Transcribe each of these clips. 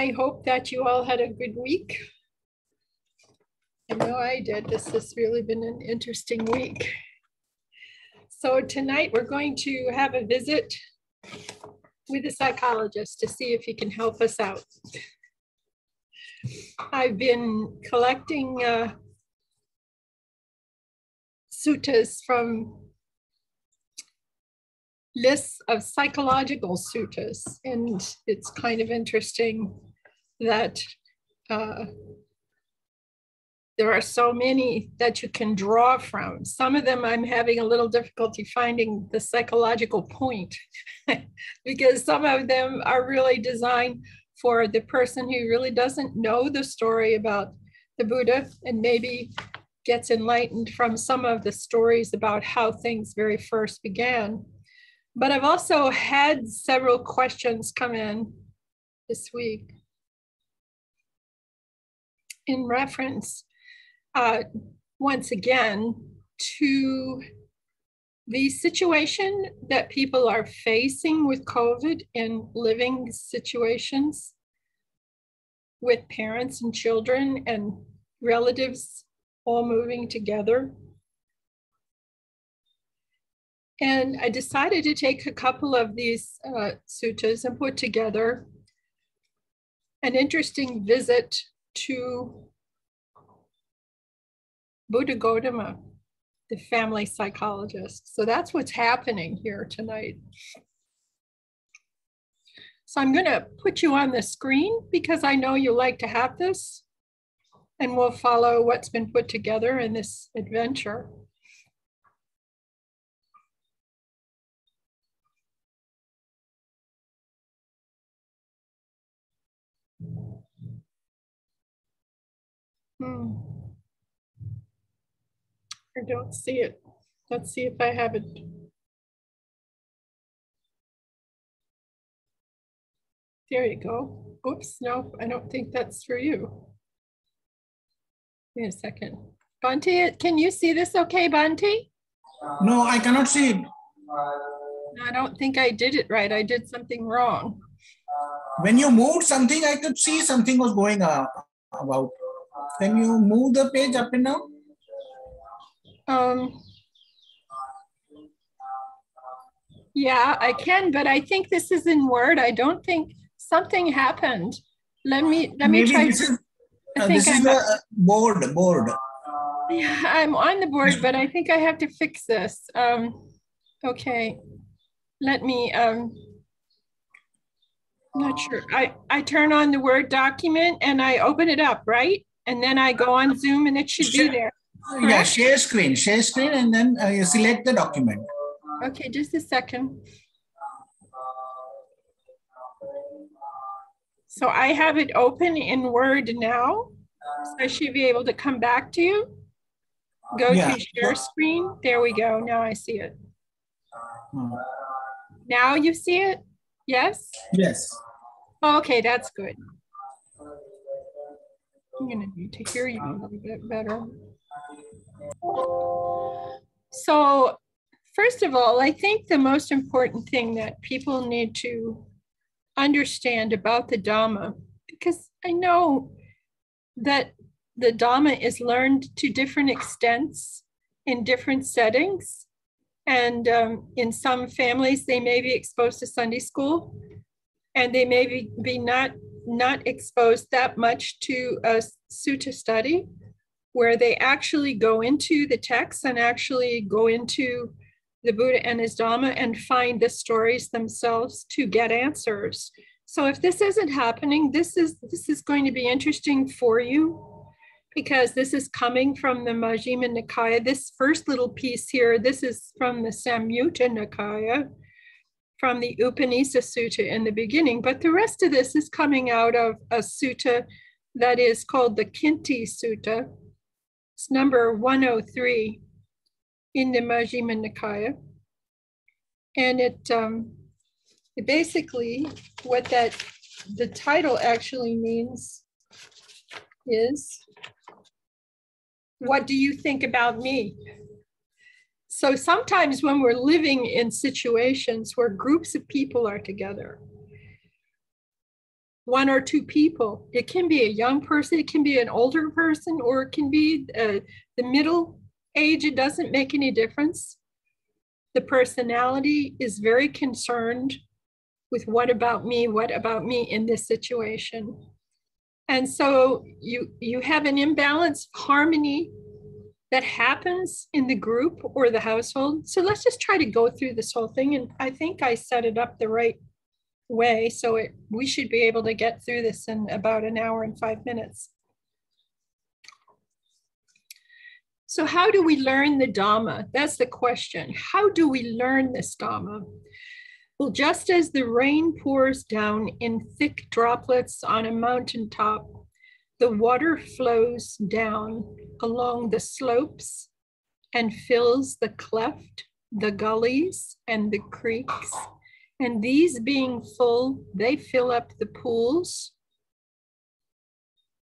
I hope that you all had a good week. I know I did. This has really been an interesting week. So tonight we're going to have a visit with a psychologist to see if he can help us out. I've been collecting suttas from lists of psychological suttas, and it's kind of interesting that there are so many that you can draw from. Some of them I'm having a little difficulty finding the psychological point because some of them are really designed for the person who really doesn't know the story about the Buddha and maybe gets enlightened from some of the stories about how things very first began. But I've also had several questions come in this week in reference, once again, to the situation that people are facing with COVID in living situations with parents and children and relatives all moving together. And I decided to take a couple of these suttas and put together an interesting visit to Buddha Gotama, the family psychologist. So that's what's happening here tonight. So I'm gonna put you on the screen because I know you like to have this, and we'll follow what's been put together in this adventure. I don't see it. Let's see if I have it. There you go. Oops, no, I don't think that's for you. Wait a second. Bhante, can you see this okay, Bhante? No, I cannot see it. I don't think I did it right. I did something wrong. When you moved something, I could see something was going about. Can you move the page up and down? Yeah, I can, but I think this is in Word. I don't think something happened. Let me try. This is the board. Yeah, I'm on the board, but I think I have to fix this. Okay, let me. I'm not sure. I turn on the Word document and I open it up, right? And then I go on Zoom and it should be there. Correct? Yeah, share screen, and then you select the document. Okay, just a second. So I have it open in Word now. So I should be able to come back to you. Go to share screen. There we go. Now I see it. Now you see it? Yes? Yes. Okay, that's good. I'm going to need to hear you a little bit better. So, first of all, I think the most important thing that people need to understand about the Dhamma, because I know that the Dhamma is learned to different extents in different settings. And in some families, they may be exposed to Sunday school, and they may be not exposed that much to a sutta study, where they actually go into the text and actually go into the Buddha and his Dhamma and find the stories themselves to get answers. So if this isn't happening, this is going to be interesting for you, because this is coming from the Majjhima Nikaya. This first little piece here, this is from the Samyutta Nikaya, from the Upanisa Sutta in the beginning, but the rest of this is coming out of a sutta that is called the Kinti Sutta. It's number 103 in the Majjhima Nikaya. And it basically, what the title actually means is, what do you think about me? So sometimes when we're living in situations where groups of people are together, one or two people. It can be a young person, it can be an older person, or it can be the middle age. It doesn't make any difference. The personality is very concerned with what about me in this situation. And so you have an imbalance of harmony that happens in the group or the household. So let's just try to go through this whole thing. And I think I set it up the right way. So we should be able to get through this in about an hour and 5 minutes. So how do we learn the Dhamma? That's the question. How do we learn this Dhamma? Well, just as the rain pours down in thick droplets on a mountaintop, the water flows down along the slopes and fills the cleft, the gullies, and the creeks. And these being full, they fill up the pools.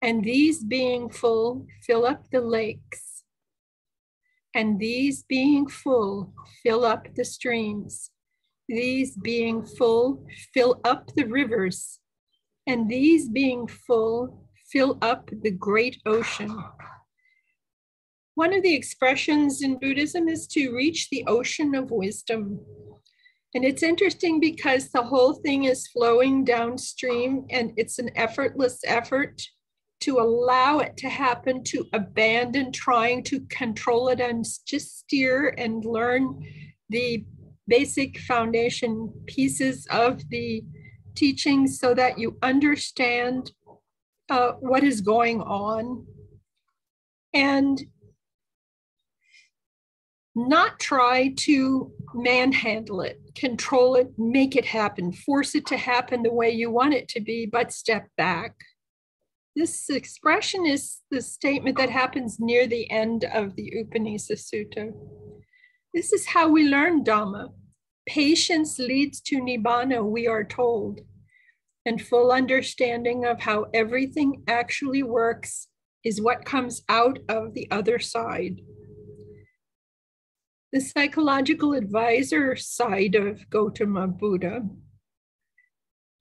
And these being full, fill up the lakes. And these being full, fill up the streams. These being full, fill up the rivers. And these being full, fill up the great ocean. One of the expressions in Buddhism is to reach the ocean of wisdom. And it's interesting because the whole thing is flowing downstream, and it's an effortless effort to allow it to happen, to abandon trying to control it and just steer and learn the basic foundation pieces of the teachings so that you understand what is going on, and not try to manhandle it, control it, make it happen, force it to happen the way you want it to be, but step back. This expression is the statement that happens near the end of the Upanisa Sutta. This is how we learn Dhamma. Patience leads to Nibbana, we are told, and full understanding of how everything actually works is what comes out of the other side. The psychological advisor side of Gautama Buddha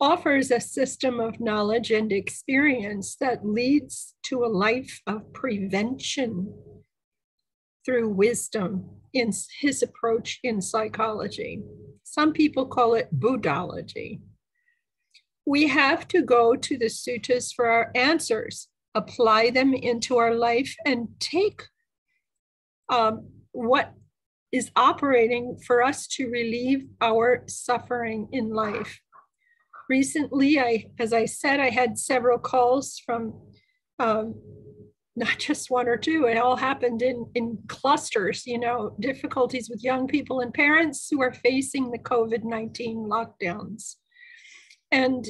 offers a system of knowledge and experience that leads to a life of prevention through wisdom in his approach in psychology. Some people call it Buddhology. We have to go to the suttas for our answers, apply them into our life, and take what is operating for us to relieve our suffering in life. Recently, as I said, I had several calls from not just one or two. It all happened in clusters, you know, difficulties with young people and parents who are facing the COVID-19 lockdowns. And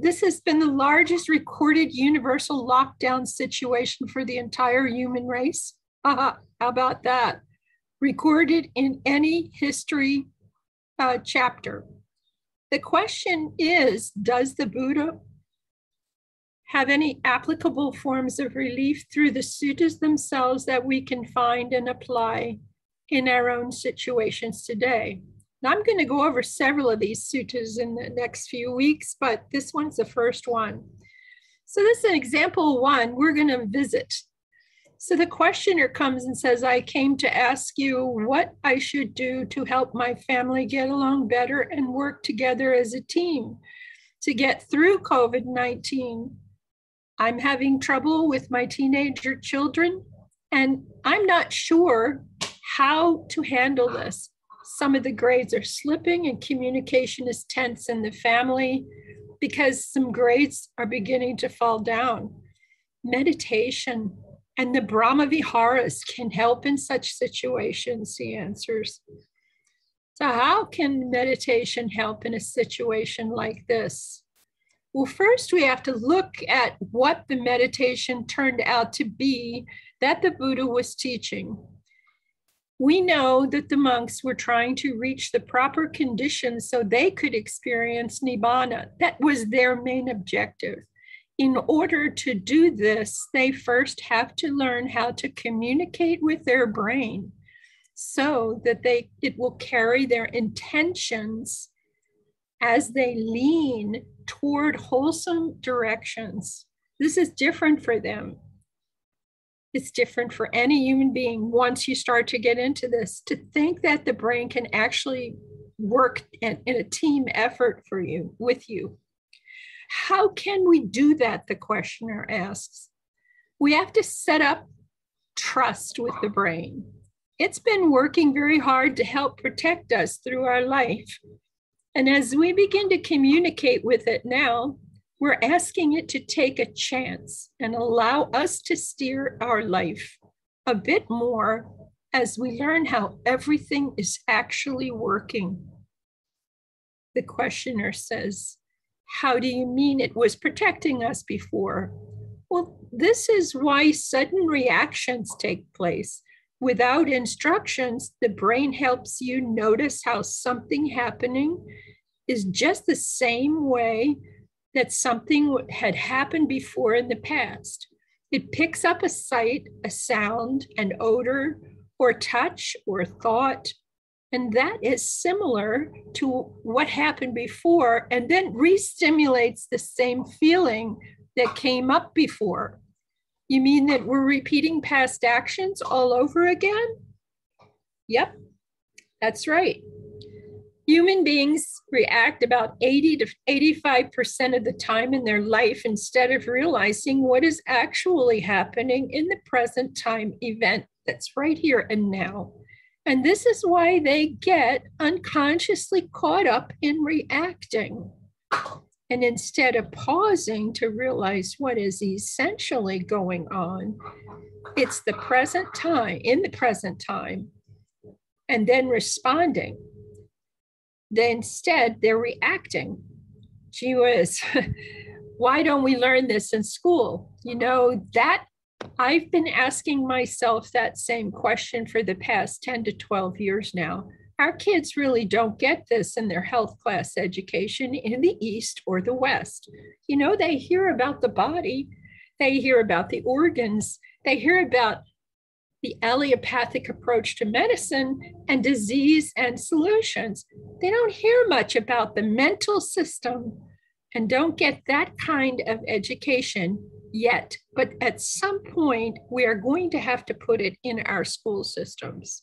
this has been the largest recorded universal lockdown situation for the entire human race. How about that? Recorded in any history chapter. The question is, does the Buddha have any applicable forms of relief through the suttas themselves that we can find and apply in our own situations today? Now, I'm going to go over several of these suttas in the next few weeks, but this one's the first one. So this is an example one we're going to visit. So the questioner comes and says, I came to ask you what I should do to help my family get along better and work together as a team to get through COVID-19. I'm having trouble with my teenager children, and I'm not sure how to handle this. Some of the grades are slipping and communication is tense in the family because some grades are beginning to fall down. Meditation and the Brahmaviharas can help in such situations, he answers. So how can meditation help in a situation like this? Well, first we have to look at what the meditation turned out to be that the Buddha was teaching. We know that the monks were trying to reach the proper conditions so they could experience Nibbana. That was their main objective. In order to do this, they first have to learn how to communicate with their brain so that it will carry their intentions as they lean toward wholesome directions. This is different for them. It's different for any human being once you start to get into this, to think that the brain can actually work in a team effort for you, with you. How can we do that, the questioner asks. We have to set up trust with the brain. It's been working very hard to help protect us through our life. And as we begin to communicate with it now, we're asking it to take a chance and allow us to steer our life a bit more as we learn how everything is actually working. The questioner says, how do you mean it was protecting us before? Well, this is why sudden reactions take place. Without instructions, the brain helps you notice how something happening is just the same way that something had happened before in the past. It picks up a sight, a sound, an odor, or touch, or thought, and that is similar to what happened before, and then re-stimulates the same feeling that came up before. You mean that we're repeating past actions all over again? Yep, that's right. Human beings react about 80 to 85% of the time in their life instead of realizing what is actually happening in the present time event that's right here and now. And this is why they get unconsciously caught up in reacting. And instead of pausing to realize what is essentially going on, it's the present time, in the present time, and then responding. Instead, they're reacting. Gee whiz, why don't we learn this in school? You know, that I've been asking myself that same question for the past 10 to 12 years now. Our kids really don't get this in their health class education in the East or the West. You know, they hear about the body, they hear about the organs, they hear about the allopathic approach to medicine and disease and solutions. They don't hear much about the mental system and don't get that kind of education yet. But at some point, we are going to have to put it in our school systems.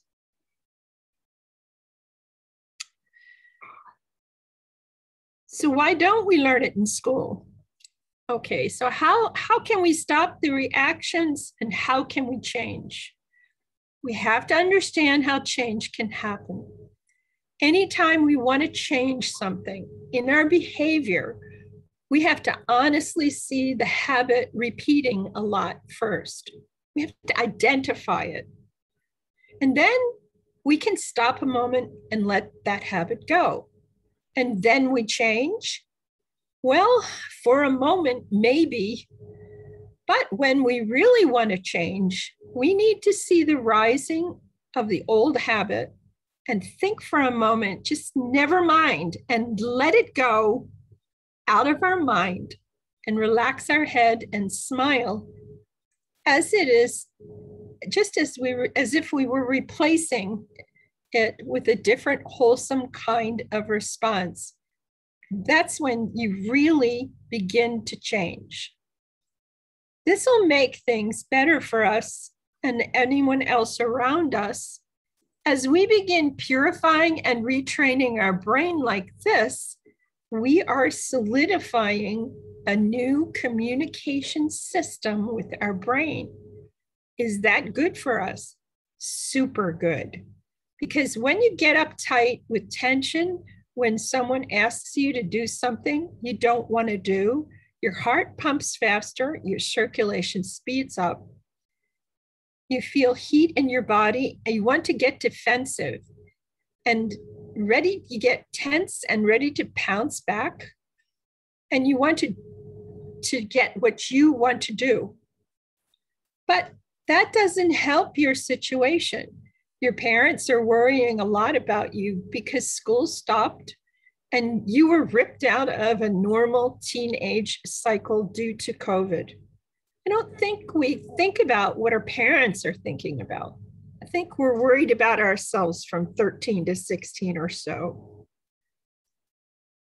So why don't we learn it in school? Okay, so how can we stop the reactions and how can we change? We have to understand how change can happen. Anytime we want to change something in our behavior, we have to honestly see the habit repeating a lot first. We have to identify it. And then we can stop a moment and let that habit go. And then we change. Well, for a moment, maybe. But when we really want to change, we need to see the rising of the old habit and think for a moment, just never mind, and let it go out of our mind and relax our head and smile as it is, just as if we were replacing it with a different wholesome kind of response. That's when you really begin to change. This will make things better for us and anyone else around us. As we begin purifying and retraining our brain like this, we are solidifying a new communication system with our brain. Is that good for us? Super good. Because when you get uptight with tension, when someone asks you to do something you don't want to do, your heart pumps faster, your circulation speeds up. You feel heat in your body, and you want to get defensive and ready, you get tense and ready to pounce back, and you want to get what you want to do. But that doesn't help your situation. Your parents are worrying a lot about you because school stopped and you were ripped out of a normal teenage cycle due to COVID. I don't think we think about what our parents are thinking about. I think we're worried about ourselves from 13 to 16 or so.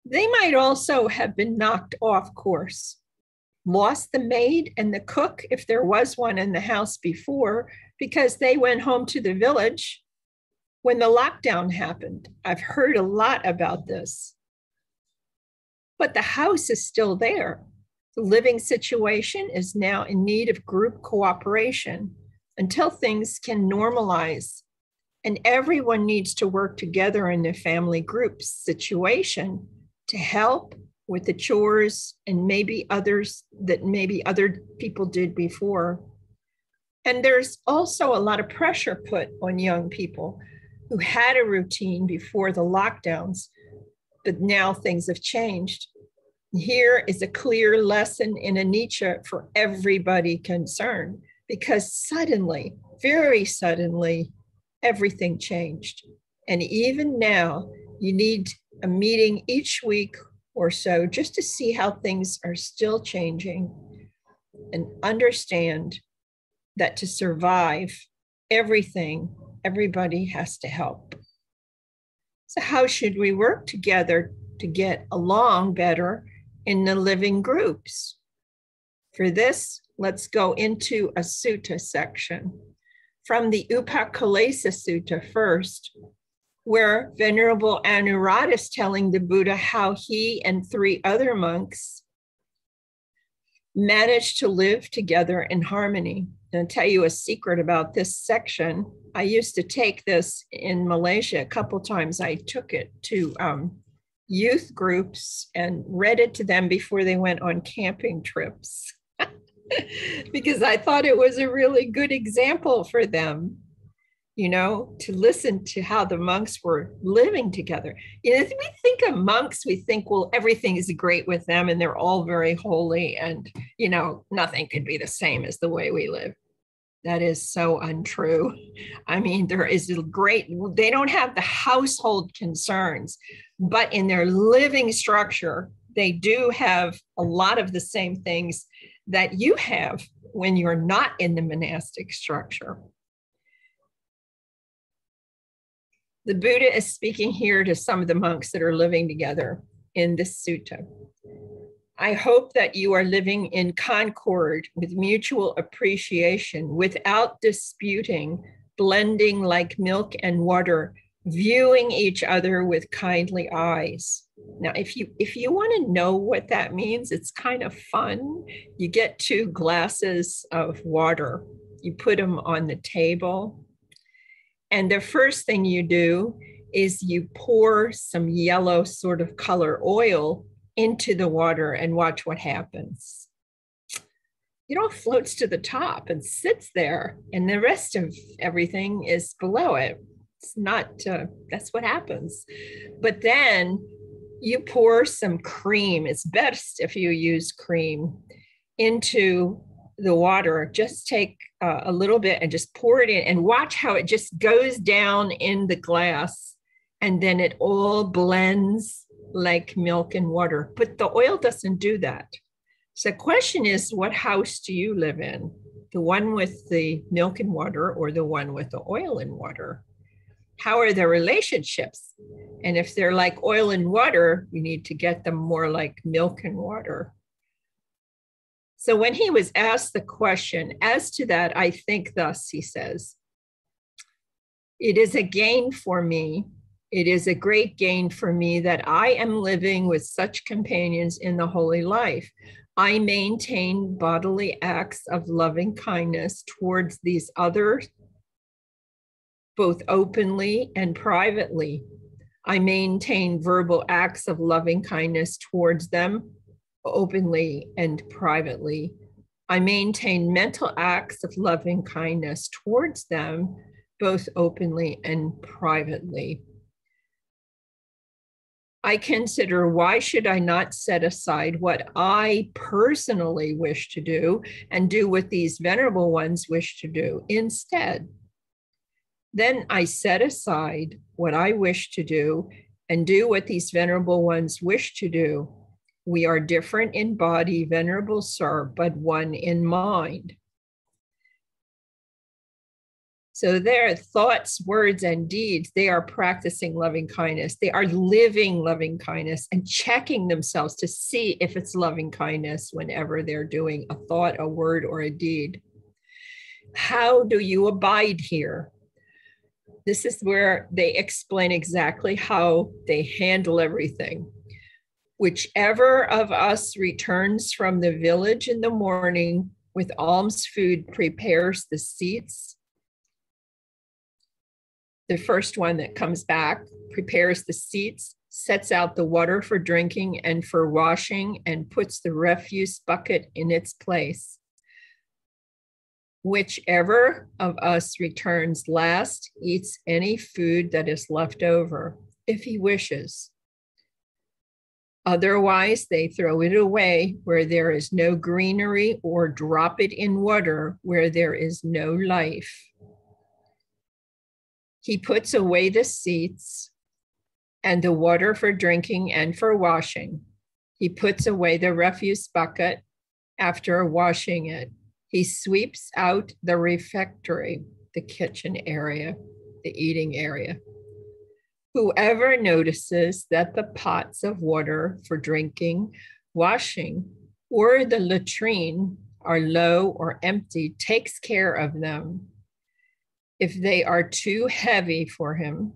They might also have been knocked off course, lost the maid and the cook, if there was one in the house before, because they went home to the village when the lockdown happened. I've heard a lot about this. But the house is still there. The living situation is now in need of group cooperation until things can normalize, and everyone needs to work together in the family group situation to help with the chores and maybe other people did before. And there's also a lot of pressure put on young people who had a routine before the lockdowns, but now things have changed. Here is a clear lesson in Anicca for everybody concerned, because suddenly, very suddenly, everything changed. And even now, you need a meeting each week or so just to see how things are still changing and understand that to survive everything, everybody has to help. So how should we work together to get along better in the living groups? For this, let's go into a sutta section from the Upakkilesa Sutta first, where Venerable Anuruddha is telling the Buddha how he and three other monks managed to live together in harmony. And I'll tell you a secret about this section. I used to take this in Malaysia a couple times. I took it to youth groups and read it to them before they went on camping trips because I thought it was a really good example for them, you know, to listen to how the monks were living together. You know, if we think of monks, we think, well, everything is great with them and they're all very holy and, you know, nothing could be the same as the way we live. That is so untrue. I mean, there is a great, they don't have the household concerns, but in their living structure, they do have a lot of the same things that you have when you're not in the monastic structure. The Buddha is speaking here to some of the monks that are living together in this sutta. I hope that you are living in concord with mutual appreciation, without disputing, blending like milk and water, viewing each other with kindly eyes. Now, if you want to know what that means, it's kind of fun. You get two glasses of water. You put them on the table. And the first thing you do is you pour some yellow sort of color oil into the water and watch what happens. It all floats to the top and sits there, and the rest of everything is below it. It's not, that's what happens. But then you pour some cream, it's best if you use cream, into the water. Just take a little bit and just pour it in and watch how it just goes down in the glass, and then it all blends like milk and water. But the oil doesn't do that. So the question is, what house do you live in? The one with the milk and water or the one with the oil and water? How are their relationships? And if they're like oil and water, we need to get them more like milk and water. So when he was asked the question, as to that, I think thus, he says, it is a gain for me. It is a great gain for me that I am living with such companions in the holy life. I maintain bodily acts of loving kindness towards these others, both openly and privately. I maintain verbal acts of loving kindness towards them, openly and privately. I maintain mental acts of loving kindness towards them, both openly and privately. I consider, why should I not set aside what I personally wish to do and do what these venerable ones wish to do instead? Then I set aside what I wish to do and do what these venerable ones wish to do. We are different in body, venerable sir, but one in mind. So their thoughts, words, and deeds, they are practicing loving kindness. They are living loving kindness and checking themselves to see if it's loving kindness whenever they're doing a thought, a word, or a deed. How do you abide here? This is where they explain exactly how they handle everything. Whichever of us returns from the village in the morning with alms food prepares the seats. The first one that comes back prepares the seats, sets out the water for drinking and for washing, and puts the refuse bucket in its place. Whichever of us returns last eats any food that is left over, if he wishes. Otherwise, they throw it away where there is no greenery, or drop it in water where there is no life. He puts away the seats and the water for drinking and for washing. He puts away the refuse bucket after washing it. He sweeps out the refectory, the kitchen area, the eating area. Whoever notices that the pots of water for drinking, washing, or the latrine are low or empty takes care of them. If they are too heavy for him,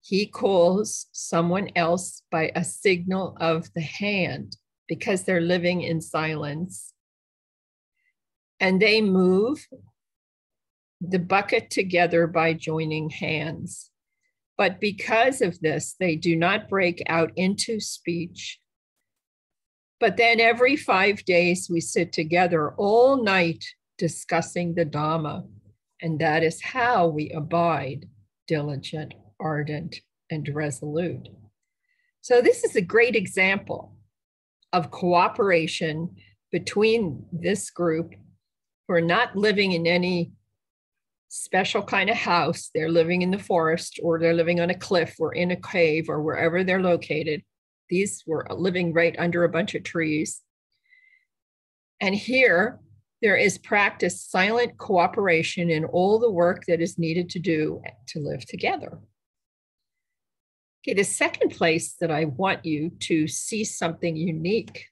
he calls someone else by a signal of the hand, because they're living in silence. And they move the bucket together by joining hands. But because of this, they do not break out into speech. But then every 5 days we sit together all night discussing the Dhamma. And that is how we abide, diligent, ardent, and resolute. So this is a great example of cooperation between this group who are not living in any special kind of house. They're living in the forest, or they're living on a cliff, or in a cave, or wherever they're located. These were living right under a bunch of trees. And here, there is practiced silent cooperation in all the work that is needed to do to live together. Okay, the second place that I want you to see something unique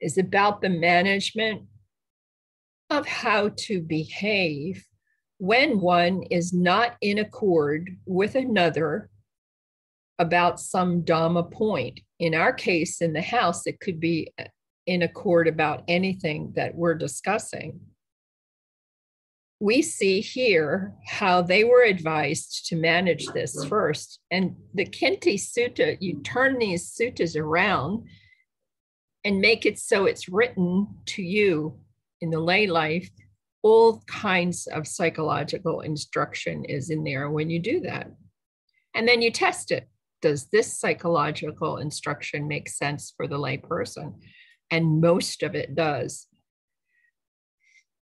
is about the management of how to behave when one is not in accord with another about some Dhamma point. In our case, in the house, it could be in accord about anything that we're discussing. We see here how they were advised to manage this first. And the Kinti Sutta, you turn these suttas around and make it so it's written to you in the lay life. All kinds of psychological instruction is in there when you do that. And then you test it. Does this psychological instruction make sense for the lay person? And most of it does.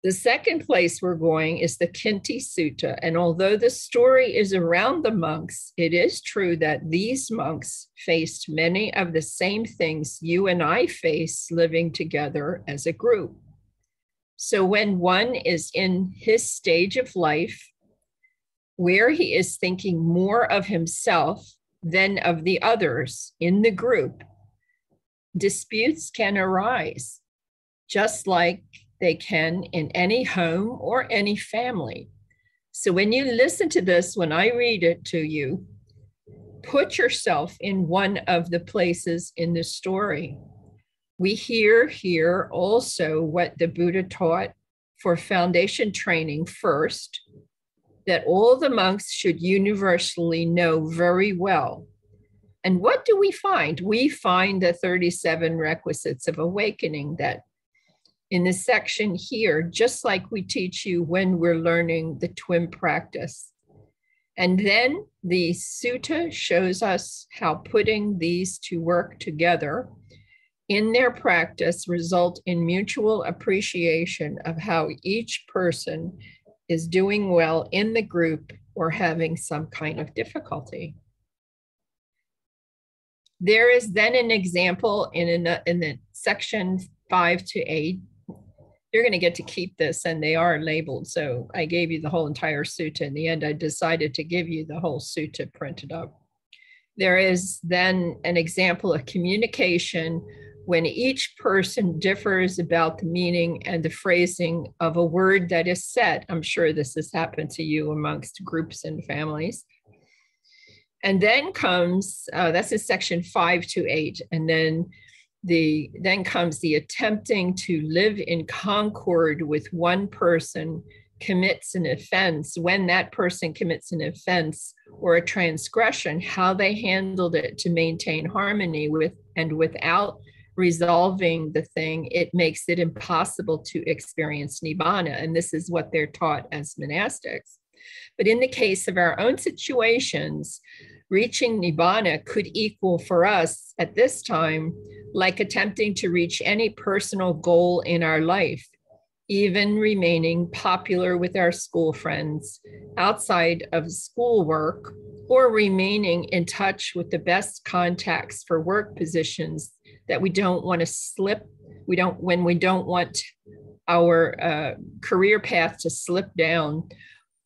The second place we're going is the Kinti Sutta. And although the story is around the monks, it is true that these monks faced many of the same things you and I face living together as a group. So when one is in his stage of life, where he is thinking more of himself than of the others in the group, disputes can arise, just like they can in any home or any family. So when you listen to this, when I read it to you, put yourself in one of the places in the story. We hear here also what the Buddha taught for foundation training first, that all the monks should universally know very well. And what do we find? We find the 37 Requisites of Awakening that in this section here, just like we teach you when we're learning the twin practice. And then the sutta shows us how putting these to work together in their practice result in mutual appreciation of how each person is doing well in the group or having some kind of difficulty. There is then an example in the section 5 to 8 you're going to get to keep this, and they are labeled. So I gave you the whole entire sutta. In the end, I decided to give you the whole sutta printed up. There is then an example of communication when each person differs about the meaning and the phrasing of a word that is said. I'm sure this has happened to you amongst groups and families. And then comes, that's in section 5 to 8. And then comes the attempting to live in concord with one person commits an offense. When that person commits an offense or a transgression, how they handled it to maintain harmony with and without resolving the thing, it makes it impossible to experience Nibbana. And this is what they're taught as monastics. But in the case of our own situations, reaching Nibbana could equal for us at this time, like attempting to reach any personal goal in our life, even remaining popular with our school friends outside of schoolwork, or remaining in touch with the best contacts for work positions that we don't want to slip. When we don't want our career path to slip down,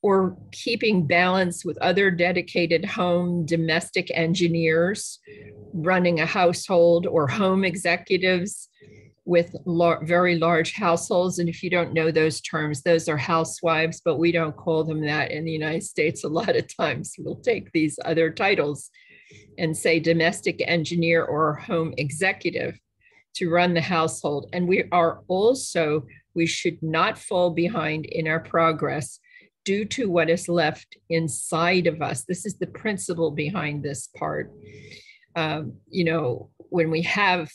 or keeping balance with other dedicated home domestic engineers, running a household, or home executives with very large households. And if you don't know those terms, those are housewives, but we don't call them that in the United States. A lot of times we'll take these other titles and say domestic engineer or home executive to run the household. And we should not fall behind in our progress due to what is left inside of us. This is the principle behind this part. When we have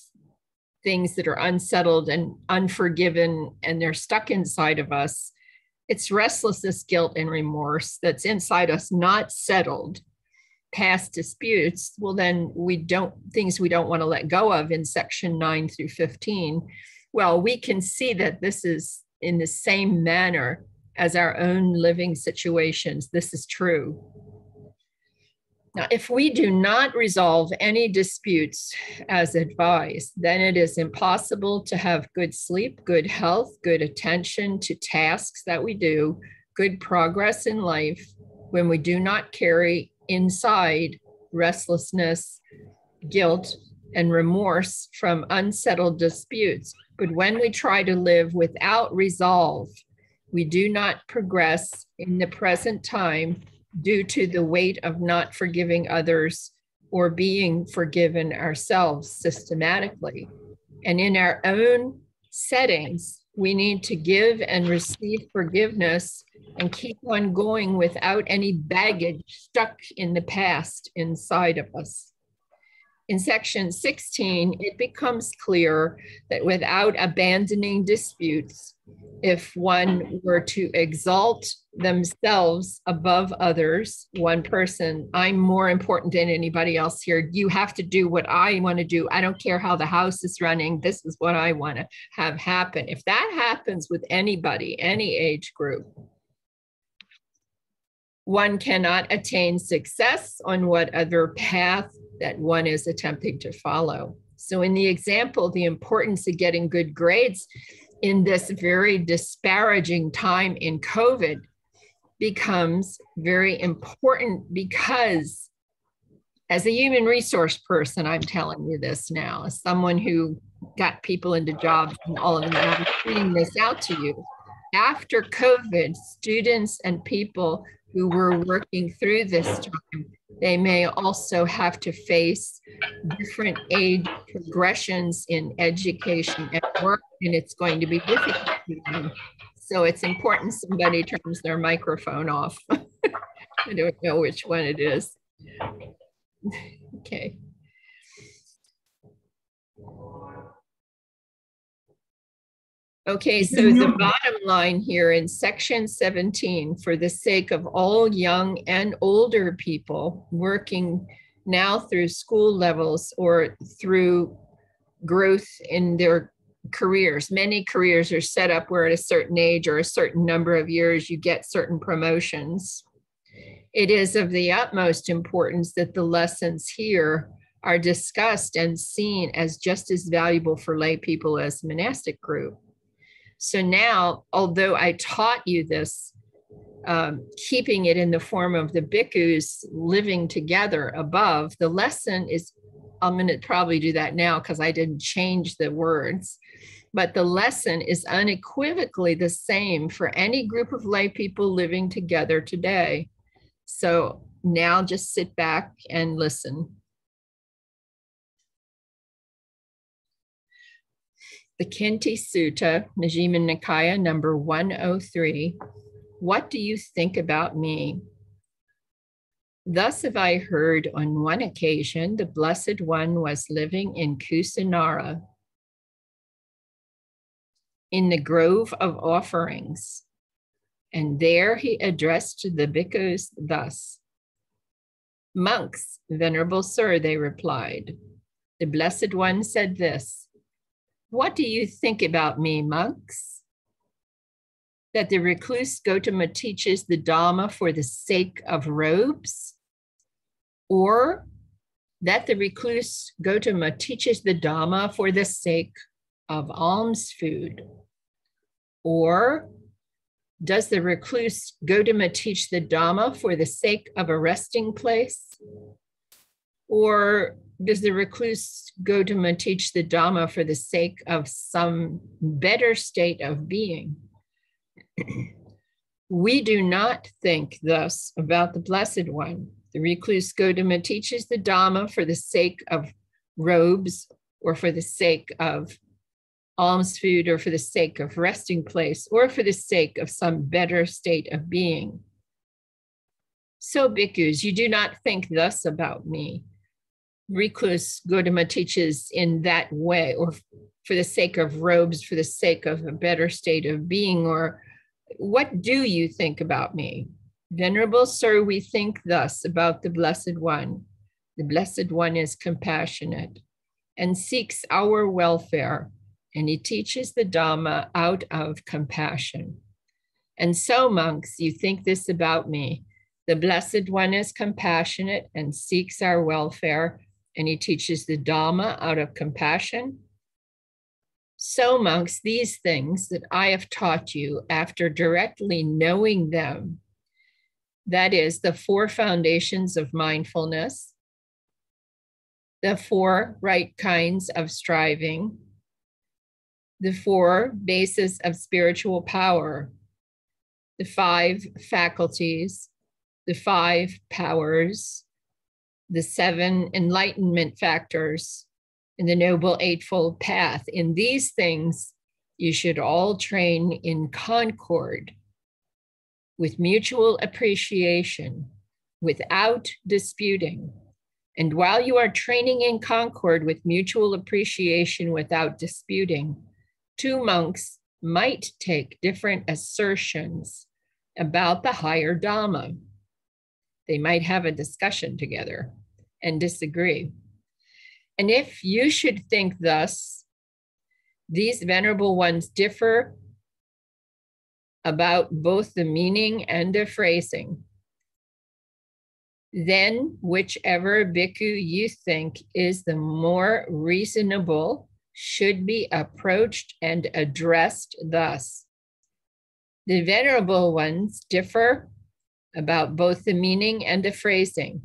things that are unsettled and unforgiven and they're stuck inside of us, it's restlessness, guilt, and remorse that's inside us, not settled. Past disputes, well, then things we don't want to let go of in section 9 through 15. Well, we can see that this is in the same manner as our own living situations. This is true. Now, if we do not resolve any disputes as advised, then it is impossible to have good sleep, good health, good attention to tasks that we do, good progress in life, when we do not carry inside restlessness, guilt, and remorse from unsettled disputes. But when we try to live without resolve, we do not progress in the present time due to the weight of not forgiving others or being forgiven ourselves systematically. And in our own settings, we need to give and receive forgiveness and keep on going without any baggage stuck in the past inside of us. In section 16, it becomes clear that without abandoning disputes, if one were to exalt themselves above others, one person, I'm more important than anybody else here. You have to do what I want to do. I don't care how the house is running. This is what I want to have happen. If that happens with anybody, any age group, one cannot attain success on whatever path that one is attempting to follow. So in the example, the importance of getting good grades in this very disparaging time in COVID becomes very important, because as a human resource person, I'm telling you this now, as someone who got people into jobs and all of that, I'm putting this out to you. After COVID, students and people who were working through this time, they may also have to face different age progressions in education and work, and it's going to be difficult for them. So it's important somebody turns their microphone off. I don't know which one it is. Okay. Okay, so the bottom line here in section 17, for the sake of all young and older people working now through school levels or through growth in their careers. Many careers are set up where at a certain age or a certain number of years, you get certain promotions. It is of the utmost importance that the lessons here are discussed and seen as just as valuable for lay people as monastic group. So now, although I taught you this, keeping it in the form of the bhikkhus living together above, the lesson is, I'm going to probably do that now because I didn't change the words, but the lesson is unequivocally the same for any group of lay people living together today. So now just sit back and listen. The Kinti Sutta, Majjhima Nikaya, number 103. What do you think about me? Thus have I heard on one occasion, the Blessed One was living in Kusinara, in the Grove of Offerings. And there he addressed the bhikkhus thus. Monks, Venerable Sir, they replied. The Blessed One said this. What do you think about me, monks? That the recluse Gotama teaches the Dhamma for the sake of robes? Or that the recluse Gotama teaches the Dhamma for the sake of alms food? Or does the recluse Gotama teach the Dhamma for the sake of a resting place? Or does the recluse Gotama teach the Dhamma for the sake of some better state of being? We do not think thus about the Blessed One. The recluse Gotama teaches the Dhamma for the sake of robes or for the sake of alms food or for the sake of resting place or for the sake of some better state of being. So bhikkhus, you do not think thus about me. Recluse Gotama teaches in that way, or for the sake of robes, for the sake of a better state of being, or what do you think about me? Venerable Sir, we think thus about the Blessed One. The Blessed One is compassionate and seeks our welfare, and he teaches the Dhamma out of compassion. And so, monks, you think this about me. The Blessed One is compassionate and seeks our welfare, and he teaches the Dhamma out of compassion. So, monks, these things that I have taught you after directly knowing them, that is, the four foundations of mindfulness, the four right kinds of striving, the four bases of spiritual power, the five faculties, the five powers, the seven enlightenment factors, and the Noble Eightfold Path. In these things, you should all train in concord, with mutual appreciation, without disputing. And while you are training in concord with mutual appreciation without disputing, two monks might take different assertions about the higher Dhamma. They might have a discussion together and disagree. And if you should think thus, these Venerable Ones differ about both the meaning and the phrasing, then whichever bhikkhu you think is the more reasonable should be approached and addressed thus. The Venerable Ones differ about both the meaning and the phrasing.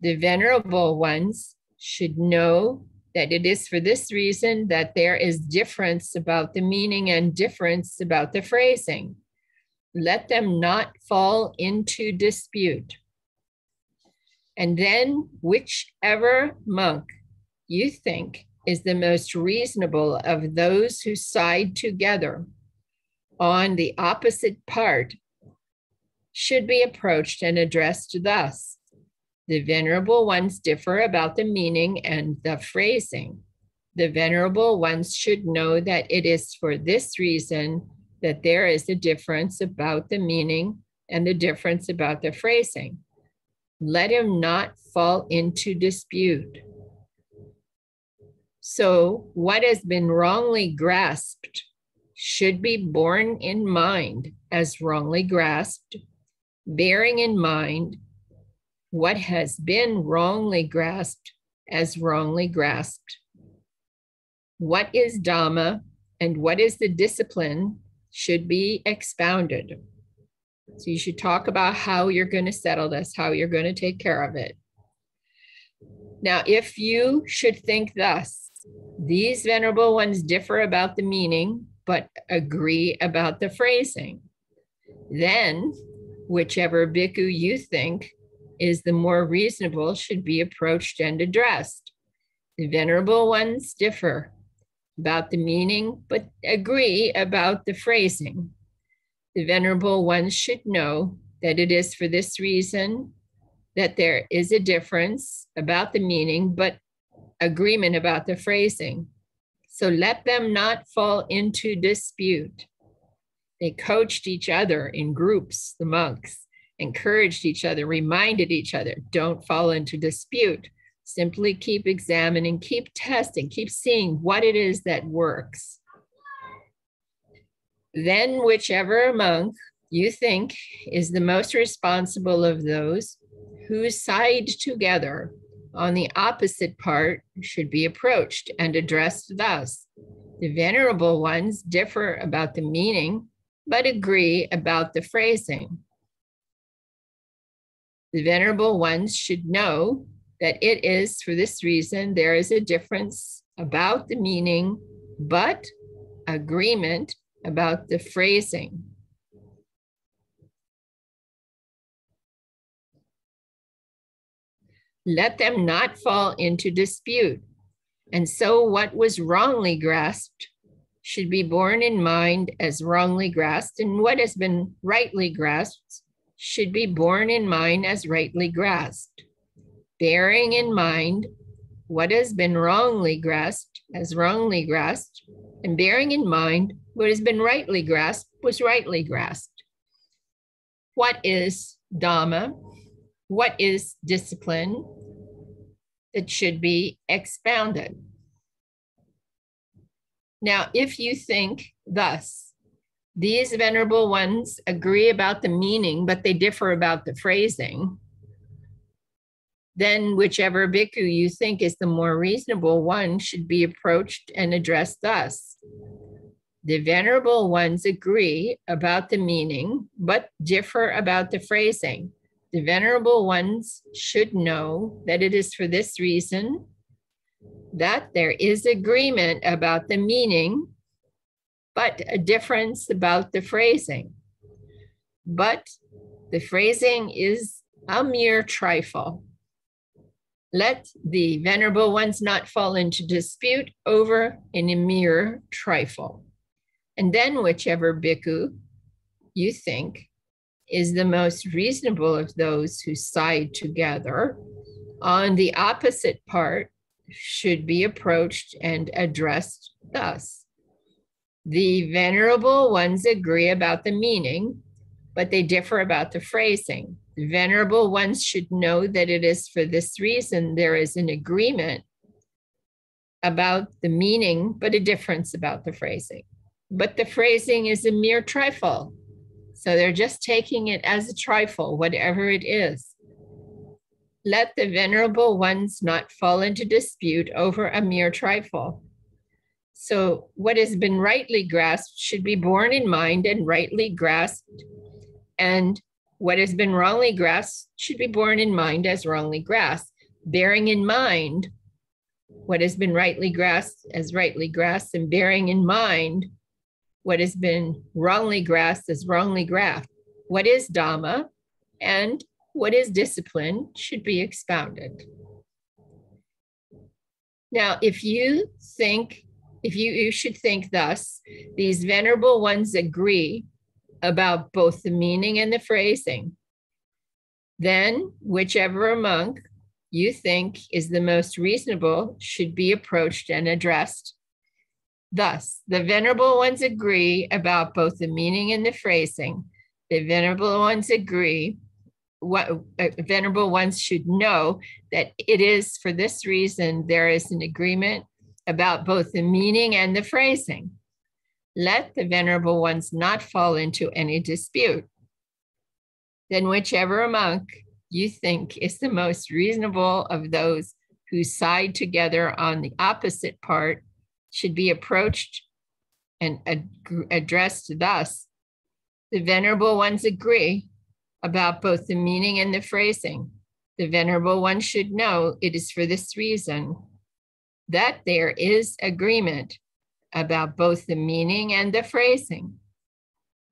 The Venerable Ones should know that it is for this reason that there is difference about the meaning and difference about the phrasing. Let them not fall into dispute. And then whichever monk you think is the most reasonable of those who side together on the opposite part should be approached and addressed thus. The Venerable Ones differ about the meaning and the phrasing. The Venerable Ones should know that it is for this reason that there is a difference about the meaning and the difference about the phrasing. Let him not fall into dispute. So what has been wrongly grasped should be borne in mind as wrongly grasped, bearing in mind what has been wrongly grasped as wrongly grasped. What is Dhamma and what is the discipline should be expounded. So you should talk about how you're going to settle this, how you're going to take care of it. Now, if you should think thus, these venerable ones differ about the meaning, but agree about the phrasing, then whichever bhikkhu you think is the more reasonable should be approached and addressed. The venerable ones differ about the meaning, but agree about the phrasing. The venerable ones should know that it is for this reason that there is a difference about the meaning, but agreement about the phrasing. So let them not fall into dispute. They coached each other in groups, the monks, encouraged each other, reminded each other, don't fall into dispute. Simply keep examining, keep testing, keep seeing what it is that works. Then whichever monk you think is the most responsible of those who side together on the opposite part should be approached and addressed thus. The venerable ones differ about the meaning, but agree about the phrasing. The venerable ones should know that it is for this reason there is a difference about the meaning, but agreement about the phrasing. Let them not fall into dispute. And so what was wrongly grasped should be borne in mind as wrongly grasped, and what has been rightly grasped should be borne in mind as rightly grasped. Bearing in mind what has been wrongly grasped as wrongly grasped, and bearing in mind what has been rightly grasped was rightly grasped. What is Dhamma? What is discipline? It should be expounded. Now, if you think thus, these venerable ones agree about the meaning, but they differ about the phrasing, then whichever bhikkhu you think is the more reasonable one should be approached and addressed thus. The venerable ones agree about the meaning, but differ about the phrasing. The venerable ones should know that it is for this reason that there is agreement about the meaning, but a difference about the phrasing. But the phrasing is a mere trifle. Let the venerable ones not fall into dispute over in a mere trifle. And then whichever bhikkhu you think is the most reasonable of those who side together on the opposite part should be approached and addressed thus. The venerable ones agree about the meaning, but they differ about the phrasing. The venerable ones should know that it is for this reason there is an agreement about the meaning, but a difference about the phrasing. But the phrasing is a mere trifle. So they're just taking it as a trifle, whatever it is. Let the venerable ones not fall into dispute over a mere trifle. So what has been rightly grasped should be borne in mind and rightly grasped, and what has been wrongly grasped should be borne in mind as wrongly grasped, bearing in mind what has been rightly grasped as rightly grasped, and bearing in mind what has been wrongly grasped as wrongly grasped. What is Dhamma and what is discipline should be expounded. Now, if you should think thus, these venerable ones agree about both the meaning and the phrasing. Then whichever monk you think is the most reasonable should be approached and addressed thus. The venerable ones agree about both the meaning and the phrasing. The venerable ones agree, venerable ones should know that it is for this reason there is an agreement about both the meaning and the phrasing. Let the venerable ones not fall into any dispute. Then whichever monk you think is the most reasonable of those who side together on the opposite part should be approached and addressed thus, the Venerable Ones agree about both the meaning and the phrasing. The Venerable One should know it is for this reason, that there is agreement about both the meaning and the phrasing.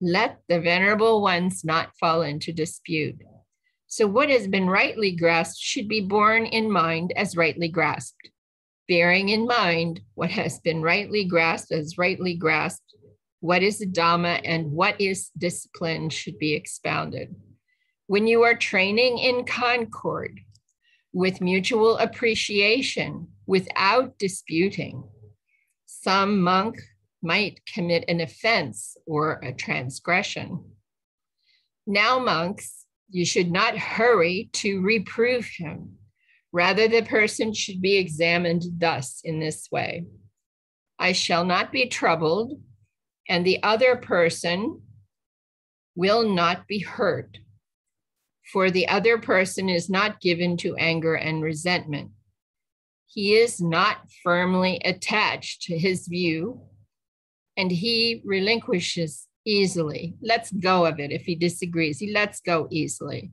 Let the Venerable Ones not fall into dispute. So what has been rightly grasped should be borne in mind as rightly grasped. Bearing in mind what has been rightly grasped as rightly grasped, what is the Dhamma and what is discipline should be expounded. When you are training in concord, with mutual appreciation, without disputing, some monk might commit an offense or a transgression. Now, monks, you should not hurry to reprove him. Rather, the person should be examined thus, in this way. I shall not be troubled, and the other person will not be hurt, for the other person is not given to anger and resentment. He is not firmly attached to his view, and he relinquishes easily, lets go of it. If he disagrees, he lets go easily.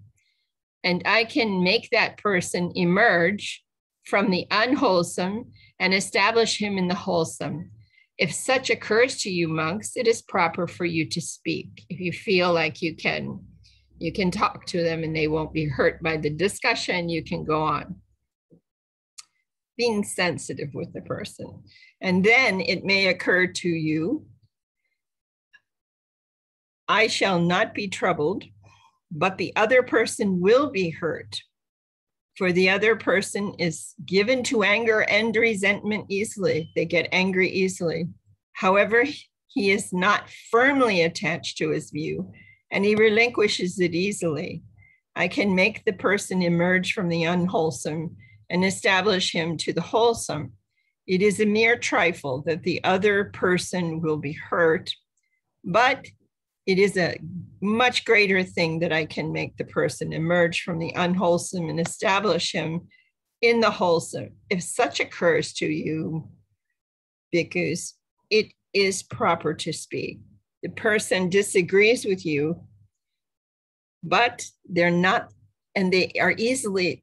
And I can make that person emerge from the unwholesome and establish him in the wholesome. If such occurs to you, monks, it is proper for you to speak. If you feel like you can talk to them and they won't be hurt by the discussion, you can go on. Being sensitive with the person. And then it may occur to you, I shall not be troubled, but the other person will be hurt, for the other person is given to anger and resentment easily. They get angry easily. However, he is not firmly attached to his view, and he relinquishes it easily. I can make the person emerge from the unwholesome and establish him to the wholesome. It is a mere trifle that the other person will be hurt, but it is a much greater thing that I can make the person emerge from the unwholesome and establish him in the wholesome. If such occurs to you, bhikkhus, it is proper to speak. The person disagrees with you, but they're not, and they are easily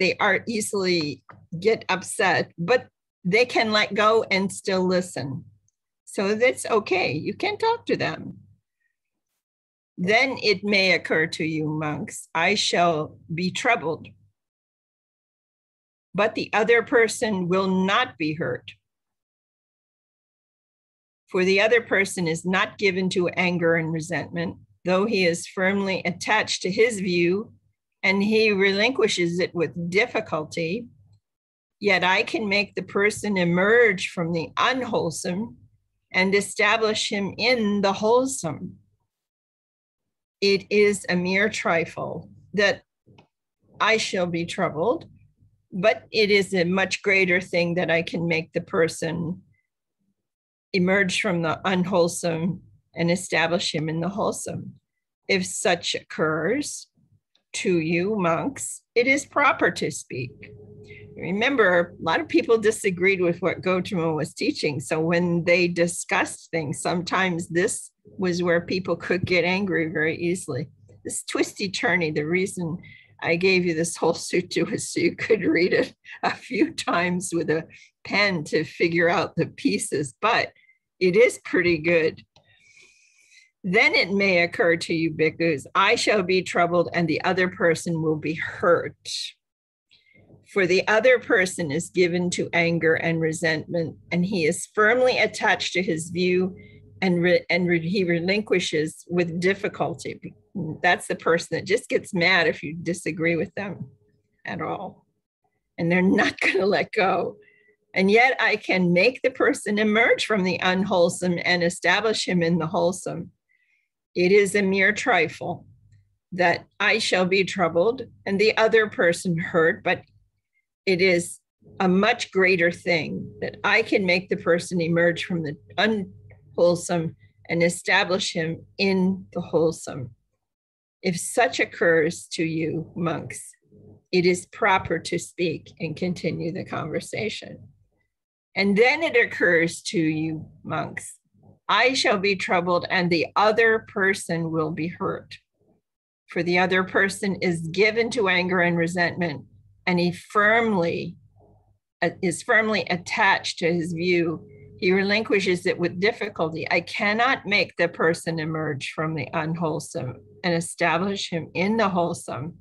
get upset, but they can let go and still listen. So that's okay, you can talk to them. Then it may occur to you, monks, I shall be troubled, but the other person will not be hurt. For the other person is not given to anger and resentment, though he is firmly attached to his view and he relinquishes it with difficulty, yet I can make the person emerge from the unwholesome and establish him in the wholesome. It is a mere trifle that I shall be troubled, but it is a much greater thing that I can make the person emerge from the unwholesome and establish him in the wholesome. If such occurs to you, monks, it is proper to speak. Remember, a lot of people disagreed with what Gotama was teaching. So when they discussed things, sometimes this was where people could get angry very easily. This twisty-turny, the reason I gave you this whole sutta was so you could read it a few times with a pen to figure out the pieces, but it is pretty good. Then it may occur to you, bhikkhus, I shall be troubled and the other person will be hurt. For the other person is given to anger and resentment, and he is firmly attached to his view and he relinquishes with difficulty. That's the person that just gets mad if you disagree with them at all. And they're not gonna let go. And yet I can make the person emerge from the unwholesome and establish him in the wholesome. It is a mere trifle that I shall be troubled and the other person hurt, but it is a much greater thing that I can make the person emerge from the unwholesome and establish him in the wholesome. If such occurs to you, monks, it is proper to speak and continue the conversation. And then it occurs to you, monks, I shall be troubled and the other person will be hurt. For the other person is given to anger and resentment, and he is firmly attached to his view. He relinquishes it with difficulty. I cannot make the person emerge from the unwholesome and establish him in the wholesome.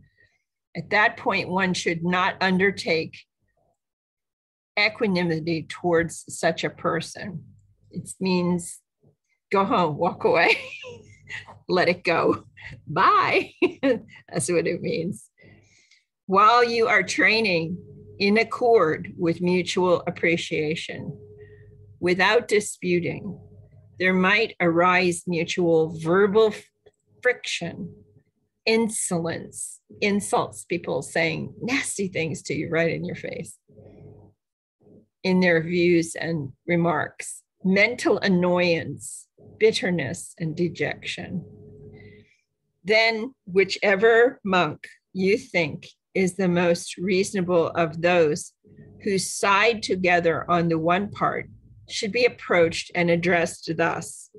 At that point, one should not undertake equanimity towards such a person. It means go home, walk away, let it go, bye. That's what it means. While you are training in accord with mutual appreciation, without disputing, there might arise mutual verbal friction, insolence, insults, people saying nasty things to you right in your face, in their views and remarks, mental annoyance, bitterness, and dejection. Then whichever monk you think is the most reasonable of those who side together on the one part should be approached and addressed thus.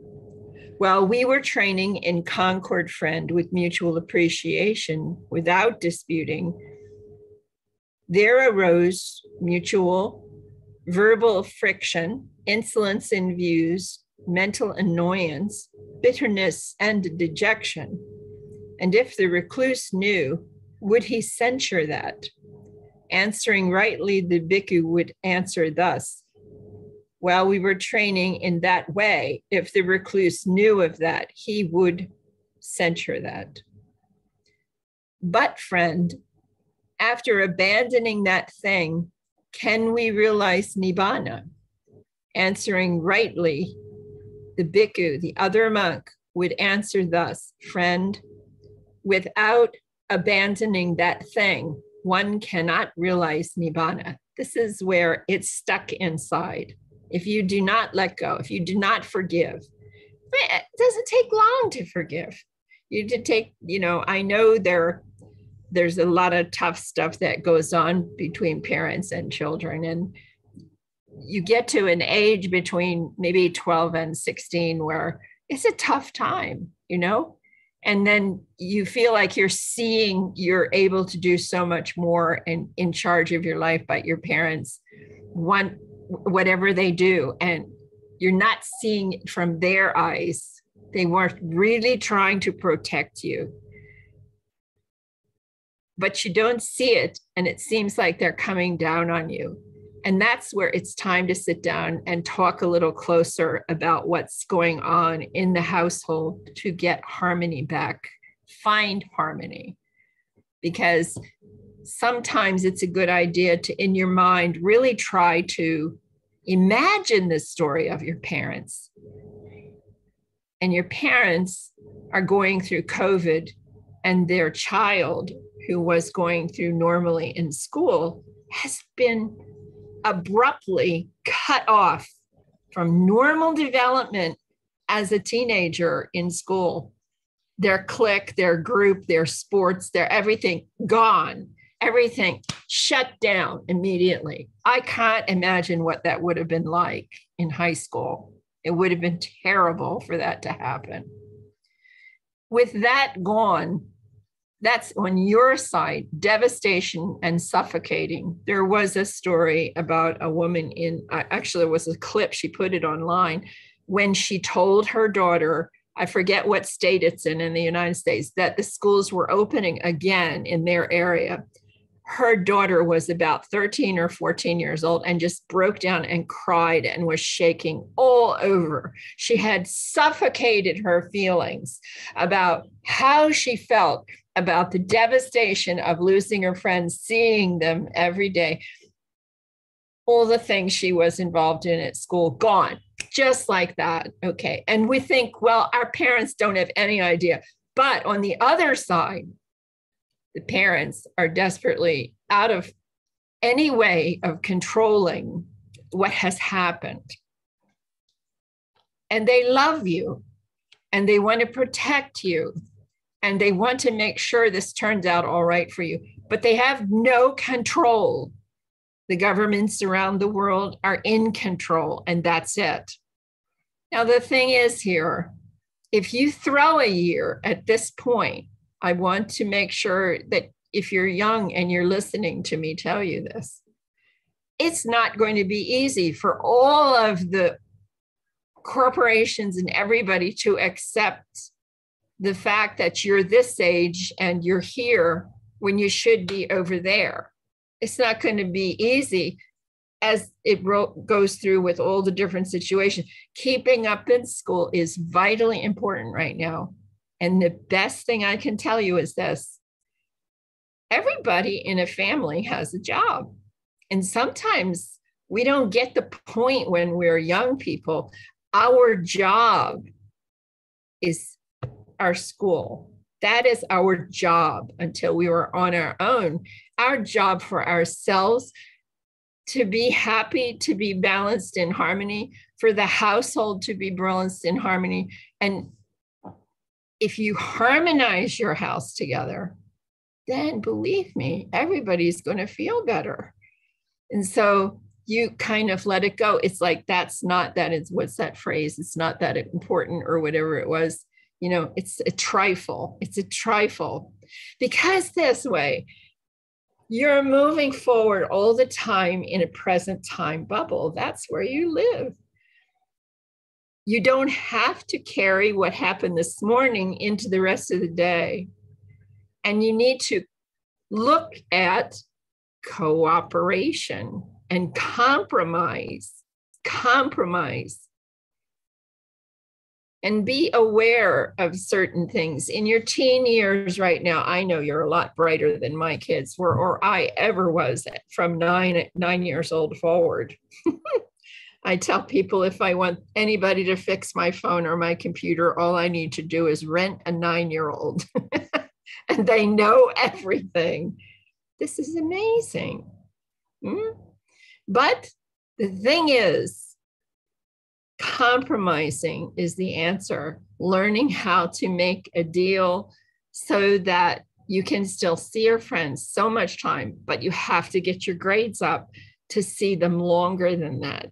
While we were training in concord, friend, with mutual appreciation, without disputing, there arose mutual verbal friction, insolence in views, mental annoyance, bitterness, and dejection. And if the recluse knew, would he censure that? Answering rightly, the bhikkhu would answer thus. While we were training in that way, if the recluse knew of that, he would censure that. But, friend, after abandoning that thing, can we realize Nibbana? Answering rightly, the bhikkhu, the other monk, would answer thus, friend, without abandoning that thing, one cannot realize Nibbana. This is where it's stuck inside. If you do not let go, if you do not forgive, it doesn't take long to forgive. You did take, I know there's a lot of tough stuff that goes on between parents and children. And you get to an age between maybe 12 and 16 where it's a tough time, and then you feel like you're able to do so much more and in charge of your life, but your parents want whatever they do. And you're not seeing it from their eyes. They weren't really trying to protect you, but you don't see it. And it seems like they're coming down on you. And that's where it's time to sit down and talk a little closer about what's going on in the household to get harmony back, find harmony. Because sometimes it's a good idea to, in your mind, really try to imagine the story of your parents. And your parents are going through COVID, and their child, who was going through normally in school, has been abruptly cut off from normal development as a teenager in school. Their clique, their group, their sports, their everything gone. Everything shut down immediately. I can't imagine what that would have been like in high school. It would have been terrible for that to happen. With that gone, that's on your side, devastation and suffocating. There was a story about a woman actually there was a clip, she put it online, when she told her daughter, I forget what state it's in the United States, that the schools were opening again in their area. Her daughter was about 13 or 14 years old and just broke down and cried and was shaking all over. She had suffocated her feelings about how she felt about the devastation of losing her friends, seeing them every day. All the things she was involved in at school, gone, just like that. Okay. And we think, well, our parents don't have any idea. But on the other side, the parents are desperately out of any way of controlling what has happened. And they love you, and they want to protect you, and they want to make sure this turns out all right for you, but they have no control. The governments around the world are in control, and that's it. Now, the thing is here, if you throw a year at this point, I want to make sure that if you're young and you're listening to me tell you this, it's not going to be easy for all of the corporations and everybody to accept the fact that you're this age and you're here when you should be over there. It's not going to be easy as it goes through with all the different situations. Keeping up in school is vitally important right now. And the best thing I can tell you is this. Everybody in a family has a job. And sometimes we don't get the point when we're young people. Our job is our school. That is our job until we were on our own. Our job for ourselves to be happy, to be balanced in harmony, for the household to be balanced in harmony. And if you harmonize your house together, then believe me, everybody's going to feel better. And so you kind of let it go. It's like, that's not that it's, what's that phrase? It's not that important or whatever it was. You know, it's a trifle. It's a trifle. Because this way, you're moving forward all the time in a present time bubble. That's where you live. You don't have to carry what happened this morning into the rest of the day. And you need to look at cooperation and compromise, and be aware of certain things. In your teen years right now, I know you're a lot brighter than my kids were, or I ever was from nine years old forward. I tell people if I want anybody to fix my phone or my computer, all I need to do is rent a 9-year-old and they know everything. This is amazing. But the thing is, compromising is the answer. Learning how to make a deal so that you can still see your friends so much time, but you have to get your grades up to see them longer than that.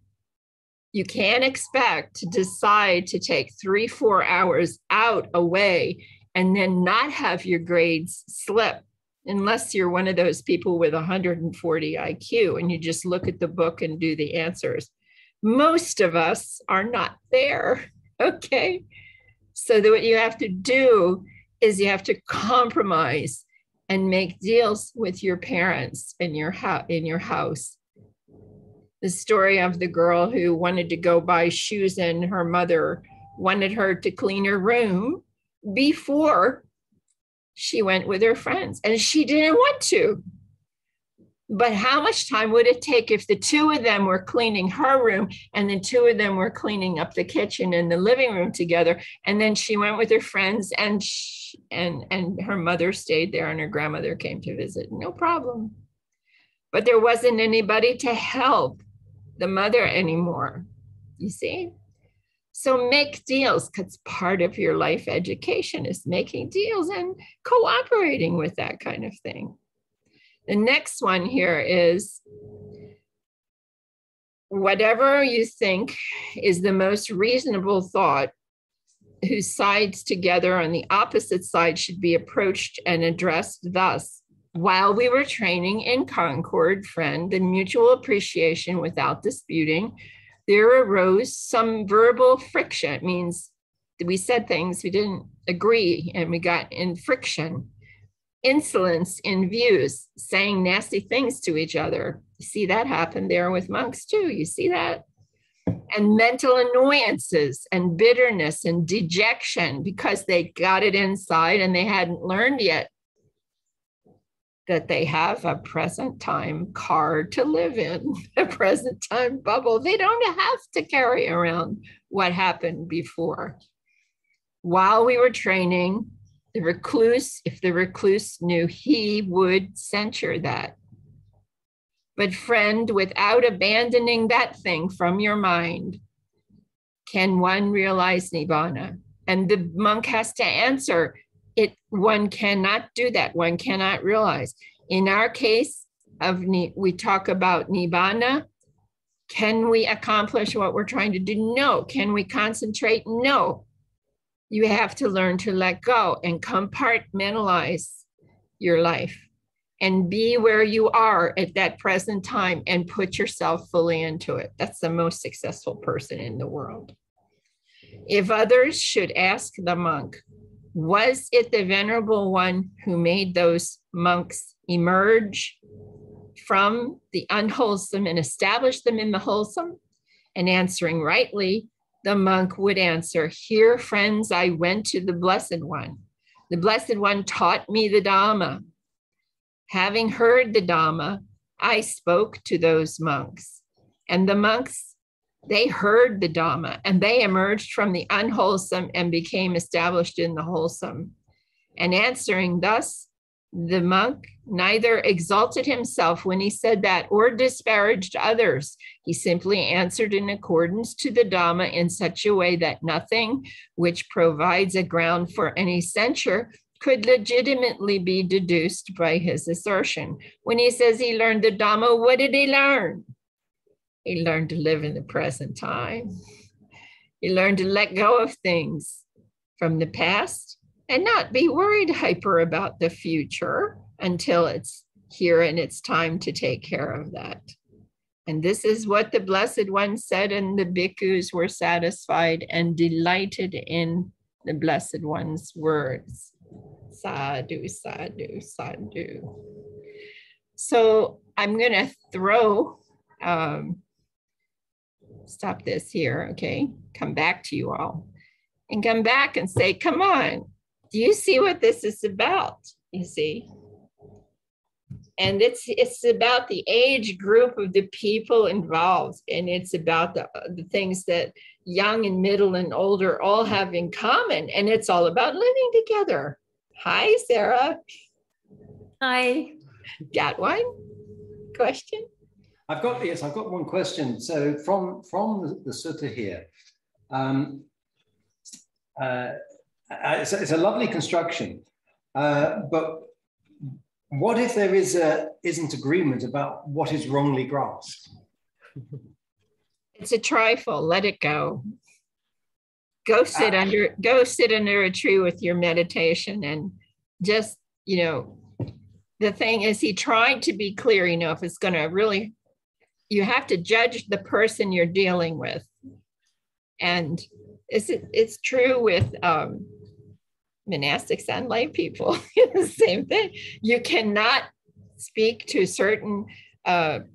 You can't expect to decide to take 3-4 hours out away and then not have your grades slip, unless you're one of those people with 140 IQ and you just look at the book and do the answers. Most of us are not there, okay? So that what you have to do is you have to compromise and make deals with your parents in your house. The story of the girl who wanted to go buy shoes and her mother wanted her to clean her room before she went with her friends, and she didn't want to. But how much time would it take if the two of them were cleaning her room and the two of them were cleaning up the kitchen and the living room together? And then she went with her friends and her mother stayed there and her grandmother came to visit. No problem. But there wasn't anybody to help the mother anymore. You see? So make deals, because part of your life education is making deals and cooperating with that kind of thing. The next one here is, whatever you think is the most reasonable thought, whose sides together on the opposite side should be approached and addressed thus. While we were training in Concord, friend, the mutual appreciation without disputing, there arose some verbal friction. It means we said things we didn't agree and we got in friction. Insolence in views, saying nasty things to each other. You see that happen there with monks too. You see that? And mental annoyances and bitterness and dejection because they got it inside and they hadn't learned yet that they have a present time car to live in, a present time bubble. They don't have to carry around what happened before. While we were training, the recluse, if the recluse knew, he would censure that. But friend, without abandoning that thing from your mind, can one realize Nibbana? And the monk has to answer, it, one cannot do that. One cannot realize. In our case, we talk about Nibbana Can we accomplish what we're trying to do? No. Can we concentrate? No. You have to learn to let go and compartmentalize your life and be where you are at that present time and put yourself fully into it. That's the most successful person in the world. If others should ask the monk, was it the Venerable One who made those monks emerge from the unwholesome and establish them in the wholesome? And answering rightly, the monk would answer, here, friends, I went to the Blessed One. The Blessed One taught me the Dhamma. Having heard the Dhamma, I spoke to those monks. And the monks, they heard the Dhamma and they emerged from the unwholesome and became established in the wholesome. And answering thus, the monk neither exalted himself when he said that or disparaged others. He simply answered in accordance to the Dhamma in such a way that nothing which provides a ground for any censure could legitimately be deduced by his assertion. When he says he learned the Dhamma, what did he learn? He learned to live in the present time. He learned to let go of things from the past and not be worried hyper about the future until it's here and it's time to take care of that. And this is what the Blessed One said, and the bhikkhus were satisfied and delighted in the Blessed One's words. Sadhu, sadhu, sadhu. So I'm going to stop this here, okay? Come back to you all and come back and say, come on. Do you see what this is about? You see? And it's about the age group of the people involved. And it's about the things that young and middle and older all have in common. And it's all about living together. Hi, Sarah. Hi. Got one question? I've got one question. So from the sutta here, it's a lovely construction, but what if there isn't agreement about what is wrongly grasped? It's a trifle. Let it go. Go sit under a tree with your meditation and just, you know, the thing is, he tried to be clear. You know, if it's going to really, you have to judge the person you're dealing with, and it's true with monastics and lay people, the same thing. You cannot speak to certain other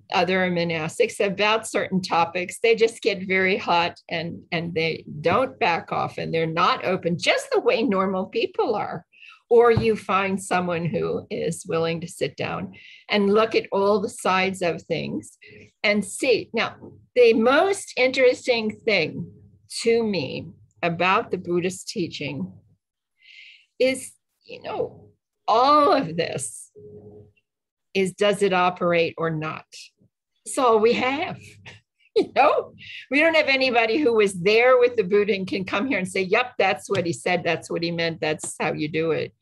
monastics about certain topics. They just get very hot and they don't back off and they're not open, just the way normal people are. Or you find someone who is willing to sit down and look at all the sides of things and see. Now, the most interesting thing to me about the Buddhist teaching is, you know, all of this is, does it operate or not? It's all we have. You know, we don't have anybody who was there with the Buddha and can come here and say, yep, that's what he said, that's what he meant, that's how you do it.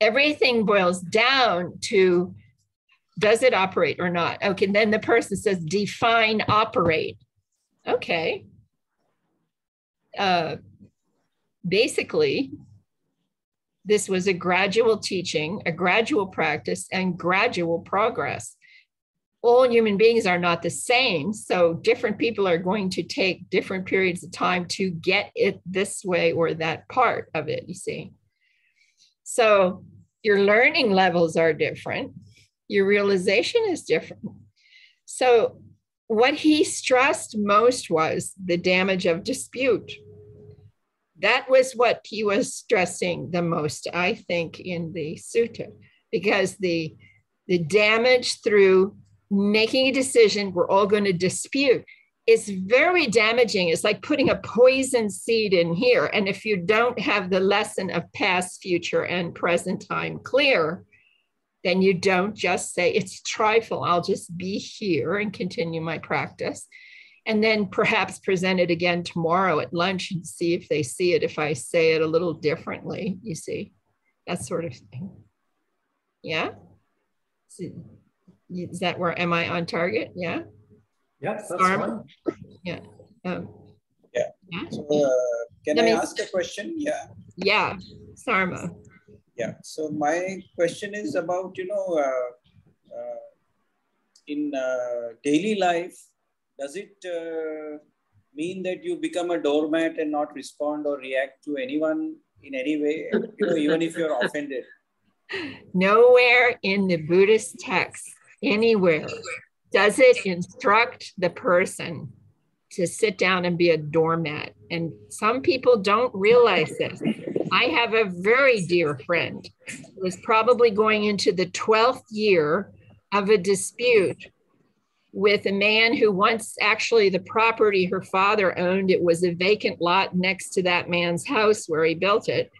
Everything boils down to, does it operate or not? Okay, then the person says, define operate. Okay. Basically, this was a gradual teaching, a gradual practice, and gradual progress. All human beings are not the same, so different people are going to take different periods of time to get it this way or that part of it, you see. So your learning levels are different. Your realization is different. So what he stressed most was the damage of dispute. That was what he was stressing the most, I think, in the sutta, because the damage through making a decision, we're all going to dispute, is very damaging. It's like putting a poison seed in here. And if you don't have the lesson of past, future, and present time clear, then you don't just say, it's trifle, I'll just be here and continue my practice. And then perhaps present it again tomorrow at lunch and see if they see it, if I say it a little differently, you see, that sort of thing. Yeah? Is that where, am I on target? Yeah. Yep, that's fine. Yeah. Yeah. So, can I ask a question? Yeah. Yeah, Sarma. Yeah. So my question is about, you know, in daily life, does it mean that you become a doormat and not respond or react to anyone in any way, you know, even if you're offended? Nowhere in the Buddhist text, anywhere, does it instruct the person to sit down and be a doormat. And some people don't realize this. I have a very dear friend who is probably going into the 12th year of a dispute with a man who once actually the property her father owned, it was a vacant lot next to that man's house where he built it.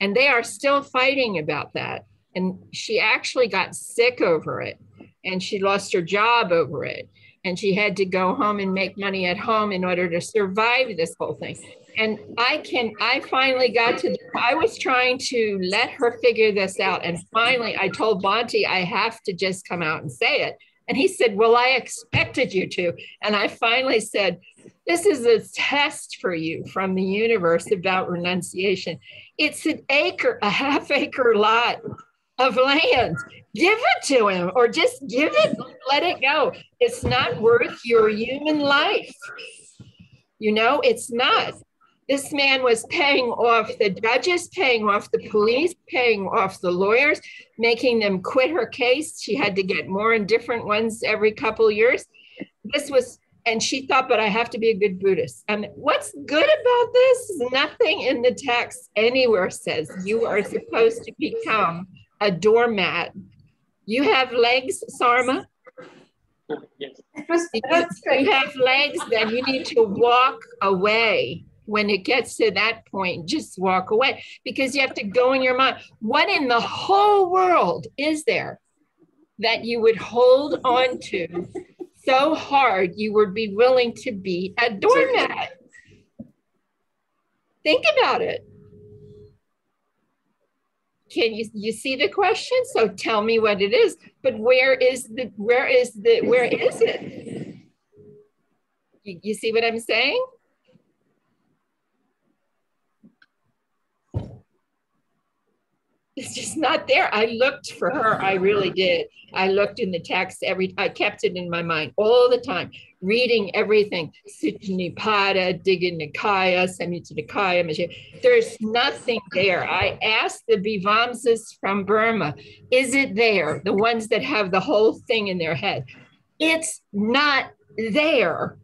And they are still fighting about that. And she actually got sick over it. And she lost her job over it. And she had to go home and make money at home in order to survive this whole thing. And I finally got to, I was trying to let her figure this out. And finally I told Bhante, I have to just come out and say it. And he said, well, I expected you to. And I finally said, this is a test for you from the universe about renunciation. It's an acre, a half-acre lot of land. Give it to him or just give it, let it go. It's not worth your human life. You know, it's not. This man was paying off the judges, paying off the police, paying off the lawyers, making them quit her case. She had to get more and different ones every couple of years. This was, and she thought, but I have to be a good Buddhist. And what's good about this? Nothing in the text anywhere says you are supposed to become a doormat. You have legs, Sarma? Yes. You have legs, then you need to walk away. When it gets to that point, just walk away, because you have to go in your mind. What in the whole world is there that you would hold on to so hard you would be willing to be a doormat? Think about it. Can you see the question? So tell me what it is, but where is it? You see what I'm saying? It's just not there. I looked for her. I really did. I looked in the text I kept it in my mind all the time, reading everything. Sutta Nipata, Digha Nikaya, Samyutta Nikaya, Majjhima. There's nothing there. I asked the Vivamsas from Burma, is it there? The ones that have the whole thing in their head. It's not there.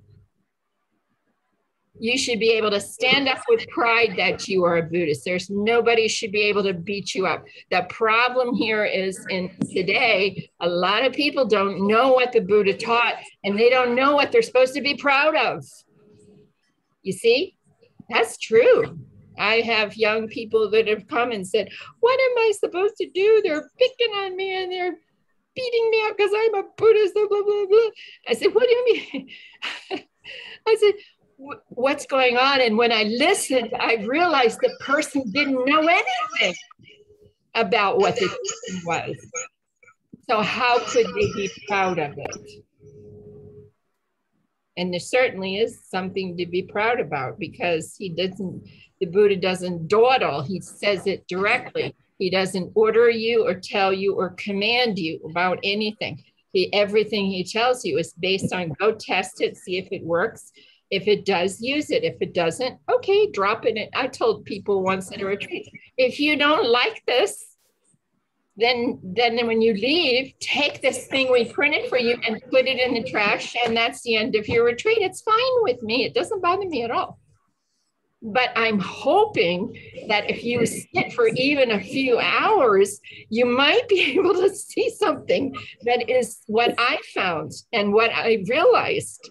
You should be able to stand up with pride that you are a Buddhist. There's nobody should be able to beat you up. The problem here is in today, a lot of people don't know what the Buddha taught and they don't know what they're supposed to be proud of. You see, that's true. I have young people that have come and said, what am I supposed to do? They're picking on me and they're beating me up because I'm a Buddhist, blah, blah, blah, blah. I said, what do you mean? I said, what's going on? And when I listened, I realized the person didn't know anything about what the teaching was. So how could they be proud of it? And there certainly is something to be proud about because the Buddha doesn't dawdle. He says it directly. He doesn't order you or tell you or command you about anything. Everything he tells you is based on go test it, see if it works. If it does, use it. If it doesn't, okay, drop it. I told people once at a retreat, if you don't like this, then when you leave, take this thing we printed for you and put it in the trash, and that's the end of your retreat. It's fine with me. It doesn't bother me at all. But I'm hoping that if you sit for even a few hours, you might be able to see something that is what I found and what I realized.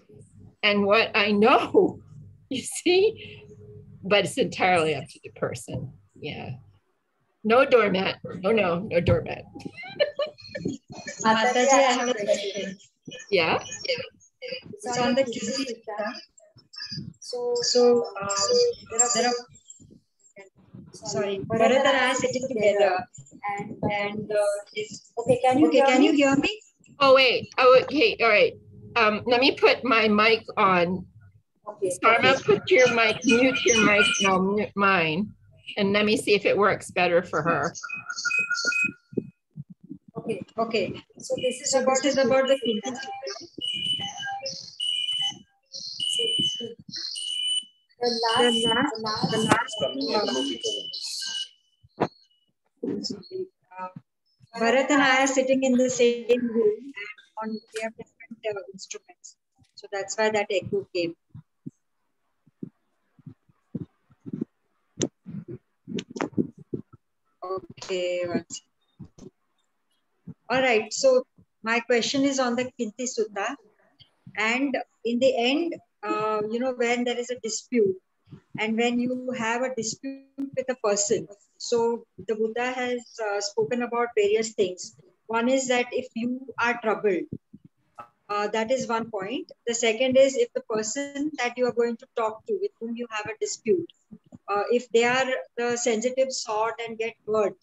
And what I know, you see, but it's entirely up to the person. Yeah. No doormat. Oh, no, no doormat. Yeah. So on the Kinti Sutta, there are Bharat and I sitting together and okay, can you hear me? Oh, wait. Oh, okay. All right. Let me put my mic on. Okay. Sarma, put your mic, mute your mic, and I'll mute mine. And let me see if it works better for her. Okay, okay. So this is about the Kinti Sutta. The last. Bharat and I are sitting in the same room and we have different instruments. So that's why that echo came. Okay. All right. So my question is on the Kinti Sutta. And in the end, you know, when there is a dispute and when you have a dispute with a person, so the Buddha has spoken about various things. One is that if you are troubled, that is one point. The second is if the person that you are going to talk to, with whom you have a dispute, if they are the sensitive sort and get hurt,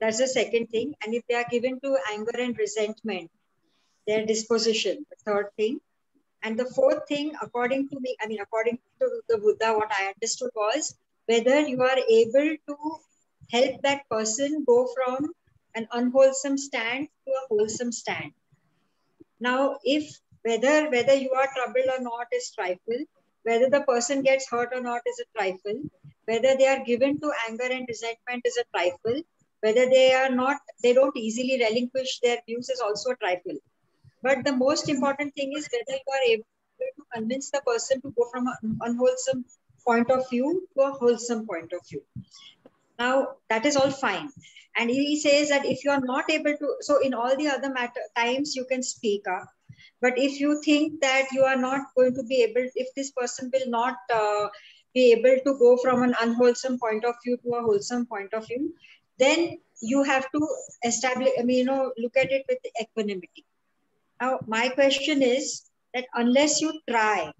that's the second thing. And if they are given to anger and resentment, their disposition, the third thing. And the fourth thing, according to me, I mean, according to the Buddha, what I understood was whether you are able to help that person go from an unwholesome stand to a wholesome stand. Now, if whether you are troubled or not is trifle, whether the person gets hurt or not is a trifle, whether they are given to anger and resentment is a trifle, whether they don't easily relinquish their views is also a trifle. But the most important thing is whether you are able to convince the person to go from an unwholesome point of view to a wholesome point of view. Now, that is all fine. And he says that if you are not able to, so in all the other times you can speak up. But if you think that you are not going to be able, if this person will not be able to go from an unwholesome point of view to a wholesome point of view, then you have to establish, I mean, you know, look at it with equanimity. Now, my question is that unless you try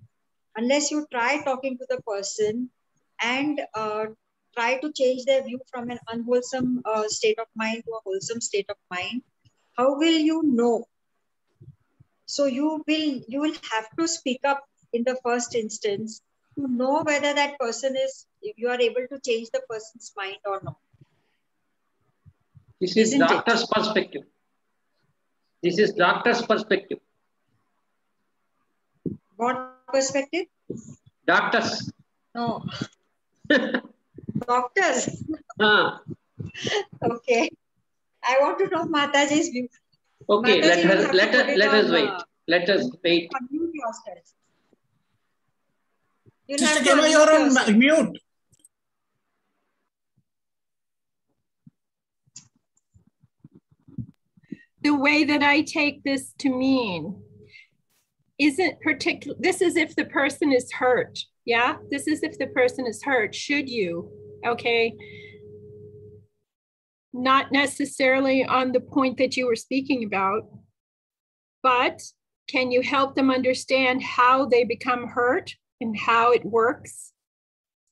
talking to the person and try to change their view from an unwholesome state of mind to a wholesome state of mind, how will you know? So you will have to speak up in the first instance to know whether that person is, if you are able to change the person's mind or not. This is doctor's perspective. This is doctor's perspective. What perspective? Doctors. No. Doctors? Okay. I want to know Mataji's view. Okay, Mataji, let us wait. Unmute yourself. Sister Gemma, you're on mute. The way that I take this to mean isn't particular. This is if the person is hurt. Yeah, this is if the person is hurt. Should you? Okay. Not necessarily on the point that you were speaking about, but can you help them understand how they become hurt and how it works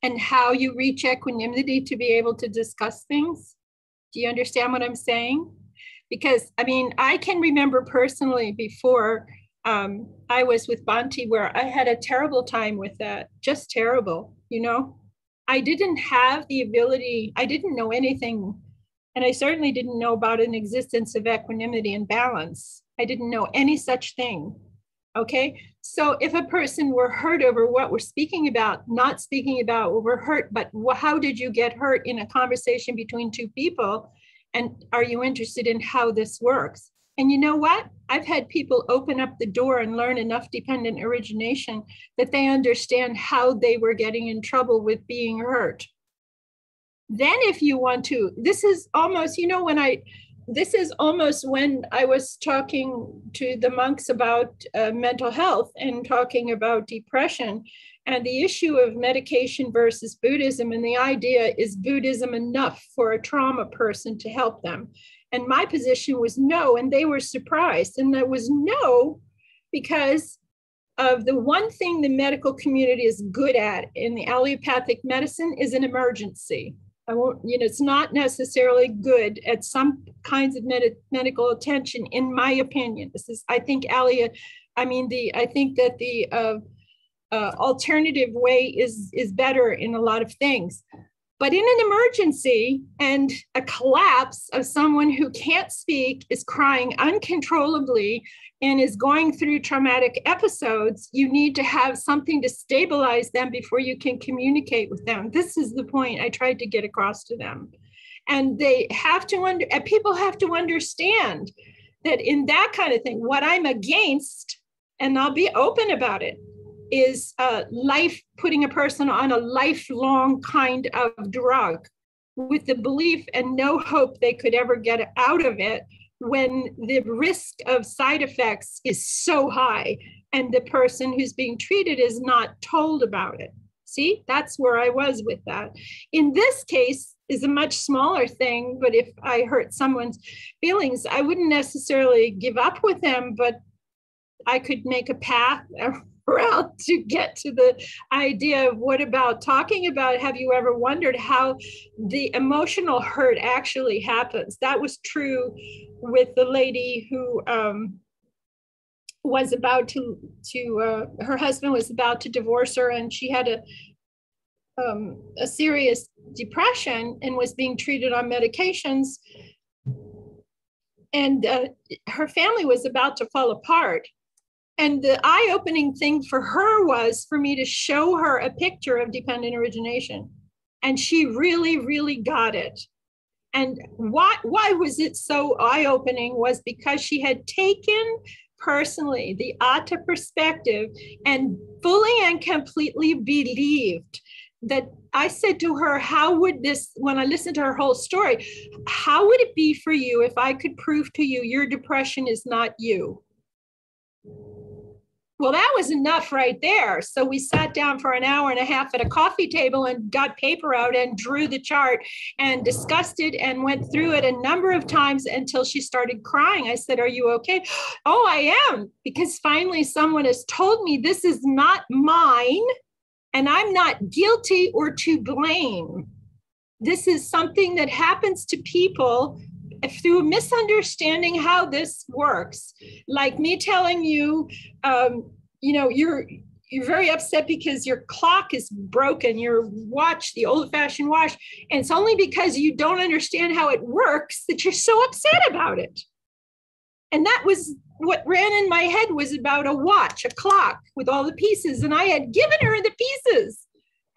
and how you reach equanimity to be able to discuss things? Do you understand what I'm saying? Because, I mean, I can remember personally before I was with Bhante where I had a terrible time with that, just terrible, you know? I didn't have the ability, I didn't know anything. And I certainly didn't know about an existence of equanimity and balance. I didn't know any such thing, okay? So if a person were hurt over what we're speaking about, not speaking about what we're hurt, but how did you get hurt in a conversation between two people? And are you interested in how this works? And you know what? I've had people open up the door and learn enough dependent origination that they understand how they were getting in trouble with being hurt. Then if you want to, this is almost, you know, when I was talking to the monks about mental health and talking about depression and the issue of medication versus Buddhism. And the idea is Buddhism enough for a trauma person to help them? And my position was no, and they were surprised. And that was no, because of the one thing the medical community is good at in the allopathic medicine is an emergency. I won't, it's not necessarily good at some kinds of medical attention, in my opinion. This is, I think, Alia, I think that the alternative way is better in a lot of things. But in an emergency and a collapse of someone who can't speak, is crying uncontrollably, and is going through traumatic episodes, you need to have something to stabilize them before you can communicate with them. This is the point I tried to get across to them. And they have to, people have to understand that in that kind of thing, what I'm against, and I'll be open about it, is life, putting a person on a lifelong kind of drug with the belief and no hope they could ever get out of it, when the risk of side effects is so high and the person who's being treated is not told about it. See, that's where I was with that. In this case is a much smaller thing, but if I hurt someone's feelings, I wouldn't necessarily give up with them, but I could make a path route to get to the idea of what about talking about, have you ever wondered how the emotional hurt actually happens? That was true with the lady who was about to her husband was about to divorce her, and she had a serious depression and was being treated on medications, and her family was about to fall apart. And the eye-opening thing for her was for me to show her a picture of dependent origination. And she really, really got it. And why was it so eye-opening was because she had taken personally the Atta perspective and fully and completely believed that. I said to her, how would this, when I listened to her whole story, how would it be for you if I could prove to you your depression is not you? Well, that was enough right there. So we sat down for an hour and a half at a coffee table and got paper out and drew the chart and discussed it and went through it a number of times until she started crying. I said, are you okay? Oh, I am. Because finally someone has told me this is not mine and I'm not guilty or to blame. This is something that happens to people through misunderstanding how this works. Like me telling you, you're very upset because your clock is broken, your watch, the old-fashioned watch, and it's only because you don't understand how it works that you're so upset about it. And that was what ran in my head, was about a watch, a clock with all the pieces, and I had given her the pieces.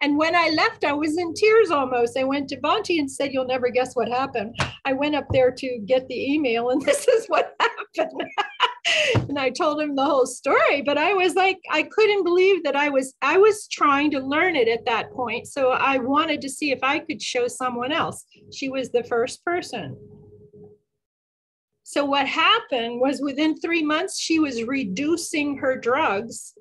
And when I left, I was in tears almost. I went to Bhante and said, you'll never guess what happened. I went up there to get the email and this is what happened. And I told him the whole story, but I was like, I couldn't believe that I was trying to learn it at that point. So I wanted to see if I could show someone else. She was the first person. So what happened was within 3 months, she was reducing her drugs.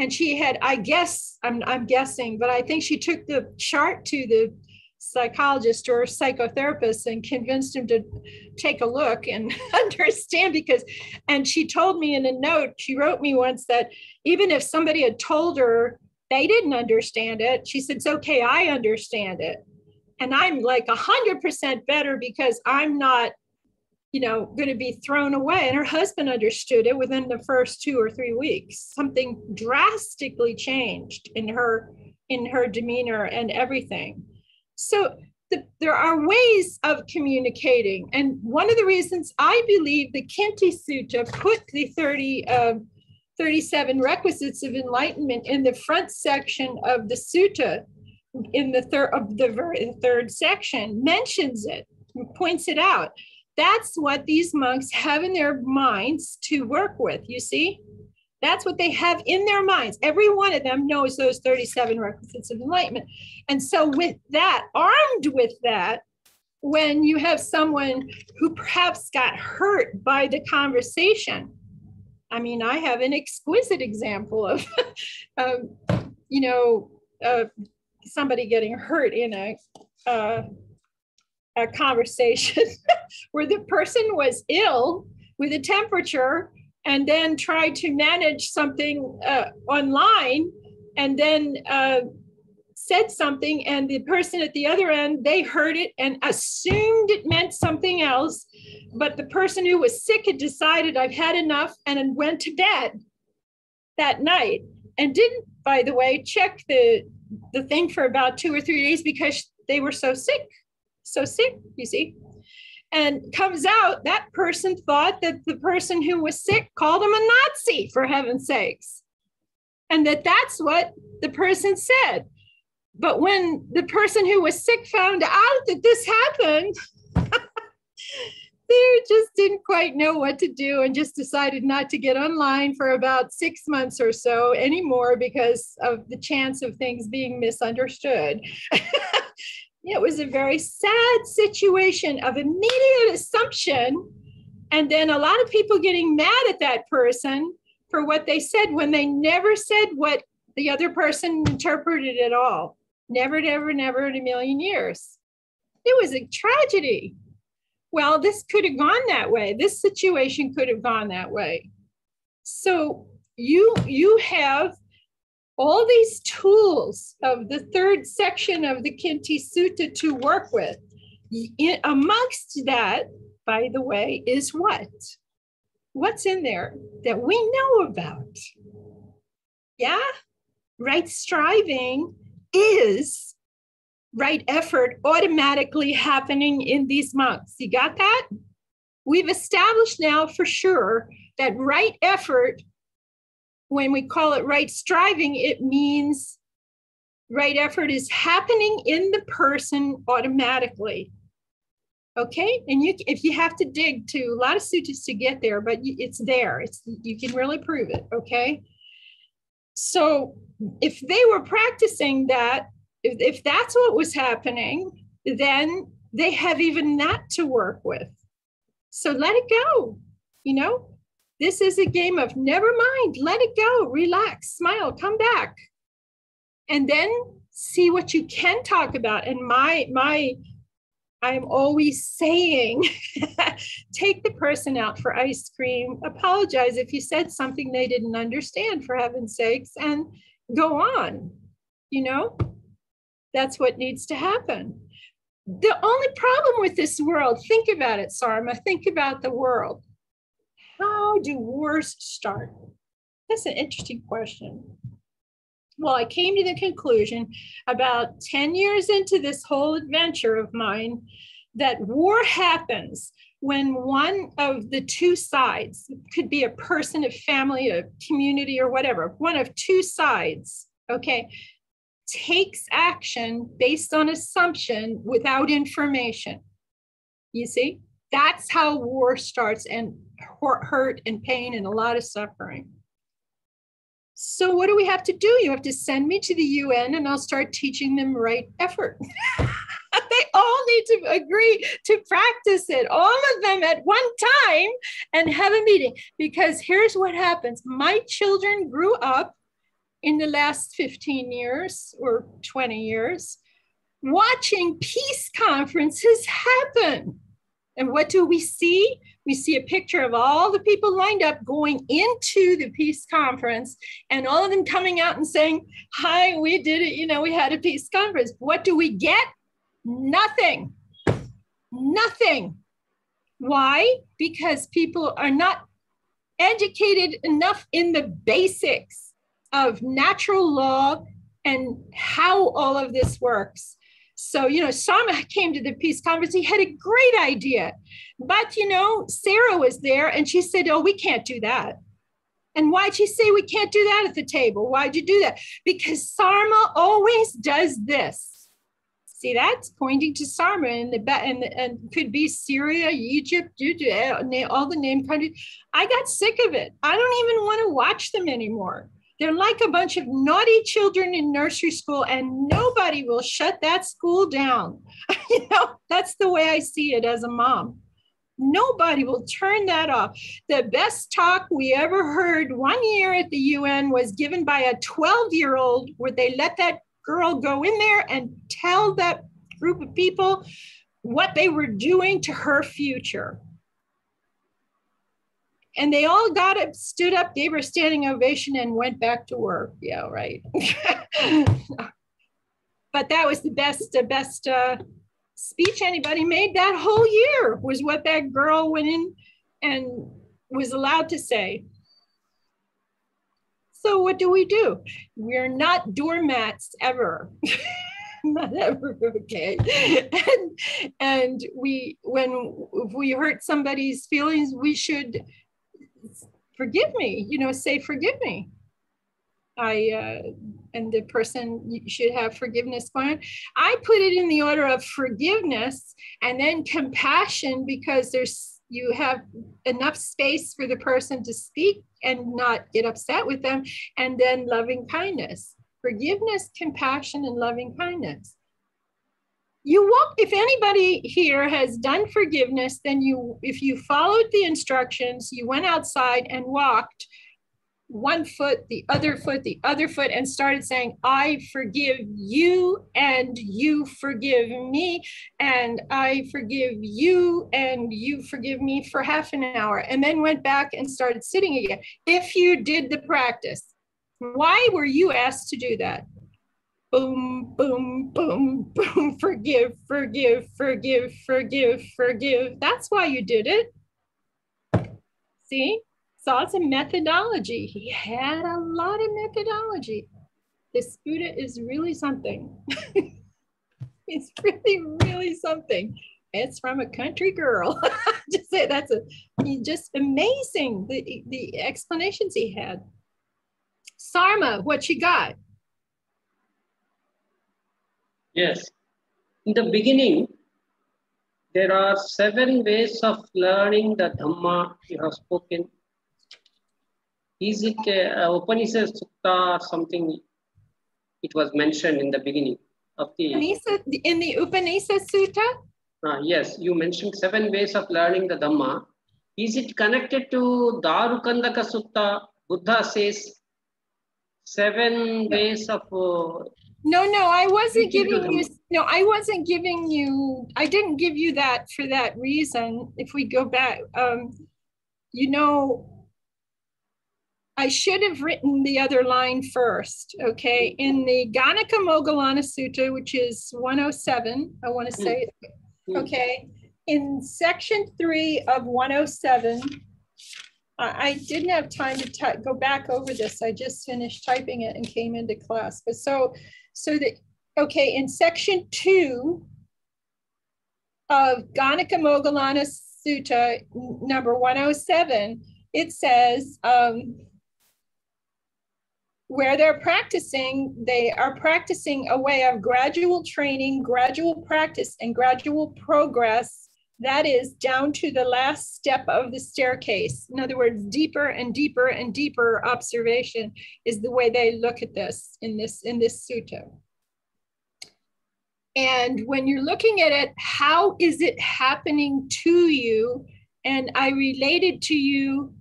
And she had, I guess, I'm guessing, but I think she took the chart to the psychologist or psychotherapist and convinced him to take a look and understand, because, and she told me in a note, she wrote me once that even if somebody had told her they didn't understand it, she said, it's okay, I understand it. And I'm like 100% better because I'm not, going to be thrown away. And her husband understood it within the first 2 or 3 weeks. Something drastically changed in her demeanor and everything. So there are ways of communicating. And one of the reasons I believe the Kinti Sutta put the 37 requisites of enlightenment in the front section of the sutta, in the third section, mentions it, points it out. That's what these monks have in their minds to work with, you see? That's what they have in their minds. Every one of them knows those 37 requisites of enlightenment. And so with that, armed with that, when you have someone who perhaps got hurt by the conversation, I have an exquisite example of, somebody getting hurt in a conversation where the person was ill with a temperature and then tried to manage something online, and then said something and the person at the other end, they heard it and assumed it meant something else. But the person who was sick had decided I've had enough and went to bed that night and didn't, by the way, check the thing for about 2 or 3 days because they were so sick, you see. And comes out, that person thought that the person who was sick called him a Nazi, for heaven's sakes. And that's what the person said. But when the person who was sick found out that this happened, they just didn't quite know what to do and just decided not to get online for about 6 months or so anymore because of the chance of things being misunderstood. It was a very sad situation of immediate assumption. And then a lot of people getting mad at that person for what they said when they never said what the other person interpreted at all. Never, never, never in a million years. It was a tragedy. Well, this could have gone that way. This situation could have gone that way. So you have all these tools of the third section of the Kinti Sutta to work with. Amongst that, by the way, is what? What's in there that we know about? Yeah? Right striving is right effort automatically happening in these monks. You got that? We've established now for sure that right effort, when we call it right striving, it means right effort is happening in the person automatically. Okay, and if you have to dig to a lot of suttas to get there, but it's there. You can really prove it, okay? So if they were practicing that, if that's what was happening, then they have even that to work with. So let it go, you know? This is a game of never mind, let it go, relax, smile, come back. And then see what you can talk about. And I'm always saying, take the person out for ice cream, apologize if you said something they didn't understand, for heaven's sakes, and go on, you know? That's what needs to happen. The only problem with this world, think about it, Sarma, think about the world. How do wars start? That's an interesting question. Well, I came to the conclusion about 10 years into this whole adventure of mine that war happens when one of the two sides, it could be a person, a family, a community, or whatever, one of two sides, okay, takes action based on assumption without information. You see, that's how war starts, and hurt and pain and a lot of suffering. So what do we have to do? You have to send me to the UN and I'll start teaching them right effort. They all need to agree to practice it, all of them at one time, and have a meeting. Because here's what happens. My children grew up in the last 15 years or 20 years, watching peace conferences happen. And what do we see? We see a picture of all the people lined up going into the peace conference and all of them coming out and saying, hi, we did it. You know, we had a peace conference. What do we get? Nothing. Nothing. Why? Because people are not educated enough in the basics of natural law and how all of this works. So, you know, Sama came to the peace conference. He had a great idea. But, you know, Sarah was there and she said, oh, we can't do that. And why'd she say we can't do that at the table? Why'd you do that? Because Sarma always does this. See, that's pointing to Sarma and could be Syria, Egypt, all the named countries. I got sick of it. I don't even want to watch them anymore. They're like a bunch of naughty children in nursery school, and nobody will shut that school down. You know, that's the way I see it as a mom. Nobody will turn that off. The best talk we ever heard one year at the UN was given by a 12-year-old, where they let that girl go in there and tell that group of people what they were doing to her future. And they all got up, stood up, gave her a standing ovation, and went back to work. Yeah, right. But that was the best speech anybody made that whole year, was what that girl went in and was allowed to say. So what do? We're not doormats ever. Not ever, okay. And if we hurt somebody's feelings, we should forgive me, say forgive me. And the person should have forgiveness for it. I put it in the order of forgiveness and then compassion, because you have enough space for the person to speak and not get upset with them, and then loving kindness. Forgiveness, compassion, and loving kindness. If anybody here has done forgiveness, then if you followed the instructions, you went outside and walked one foot, the other foot, and started saying, I forgive you, and you forgive me, and I forgive you, and you forgive me, for half an hour, and then went back and started sitting again. If you did the practice, why were you asked to do that? Boom, boom, boom, boom, forgive, forgive, forgive, forgive, forgive. That's why you did it. See? So it's a methodology. He had a lot of methodology. This Buddha is really something. It's really, really something. It's from a country girl. Just say that's just amazing, the explanations he had. Sarma, what you got? Yes. In the beginning, there are 7 ways of learning the Dhamma you have spoken. Is it Upanisa Sutta or something? It was mentioned in the beginning of the... in the Upanisa Sutta? Yes, you mentioned 7 ways of learning the Dhamma. Is it connected to Darukandaka Sutta? Buddha says 7 ways of... No, I wasn't giving you... No, I wasn't giving you... I didn't give you that for that reason. If we go back, I should have written the other line first, okay? In the Ganaka Moggallana Sutta, which is 107, I want to say, okay, in section 3 of 107, I didn't have time to go back over this. I just finished typing it and came into class. But okay, in section 2 of Ganaka Moggallana Sutta, number 107, it says, where they're practicing, they are practicing a way of gradual training, gradual practice, and gradual progress, that is down to the last step of the staircase. In other words, deeper and deeper and deeper observation is the way they look at this in this sutta. And when you're looking at it, how is it happening to you? And I related to you,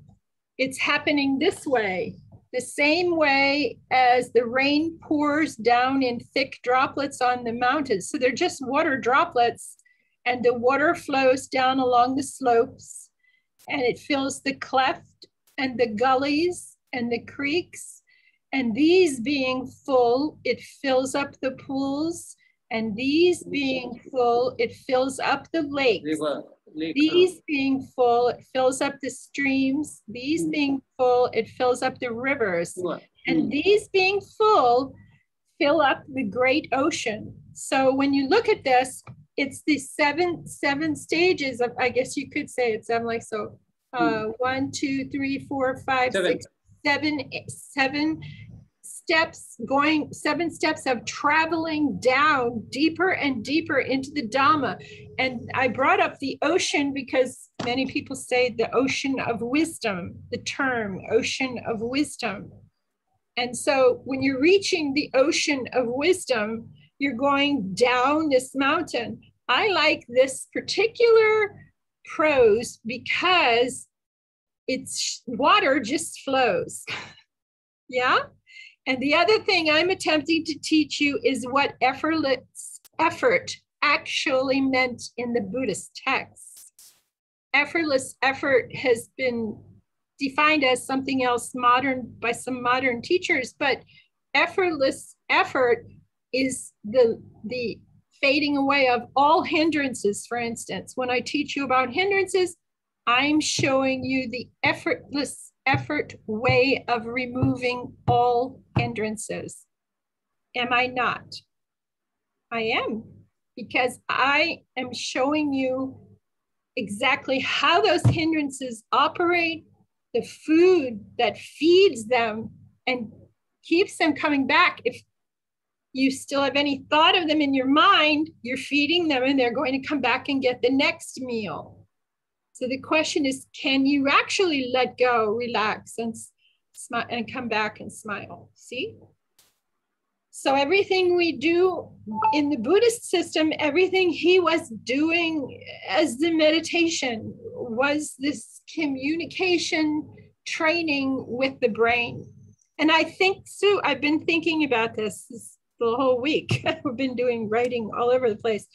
it's happening this way. The same way as the rain pours down in thick droplets on the mountains. So they're just water droplets, and the water flows down along the slopes, and it fills the cleft and the gullies and the creeks. And these being full, it fills up the pools. And these being full, it fills up the lakes. These being full, it fills up the streams. These being full, it fills up the rivers. And these being full, fill up the great ocean. So when you look at this, it's the seven stages of, I guess you could say it's seven, like so. 1, 2, 3, 4, 5, 6, 7 steps going, 7 steps of traveling down deeper and deeper into the Dhamma. And I brought up the ocean because many people say the ocean of wisdom, the term ocean of wisdom. And so when you're reaching the ocean of wisdom, you're going down this mountain. I like this particular prose because it's water just flows. Yeah. And the other thing I'm attempting to teach you is what effort actually meant in the Buddhist texts. Effortless effort has been defined as something else modern by some modern teachers, but effortless effort is the fading away of all hindrances. For instance, when I teach you about hindrances, I'm showing you the effortless effort way of removing all hindrances. Am I not? I am, because I am showing you exactly how those hindrances operate, the food that feeds them and keeps them coming back. If you still have any thought of them in your mind, you're feeding them and they're going to come back and get the next meal. So the question is, can you actually let go, relax, and smile, and come back and smile? See? So everything we do in the Buddhist system, everything he was doing as the meditation was this communication training with the brain. And I think, Sue, I've been thinking about this the whole week. We've been doing writing all over the place.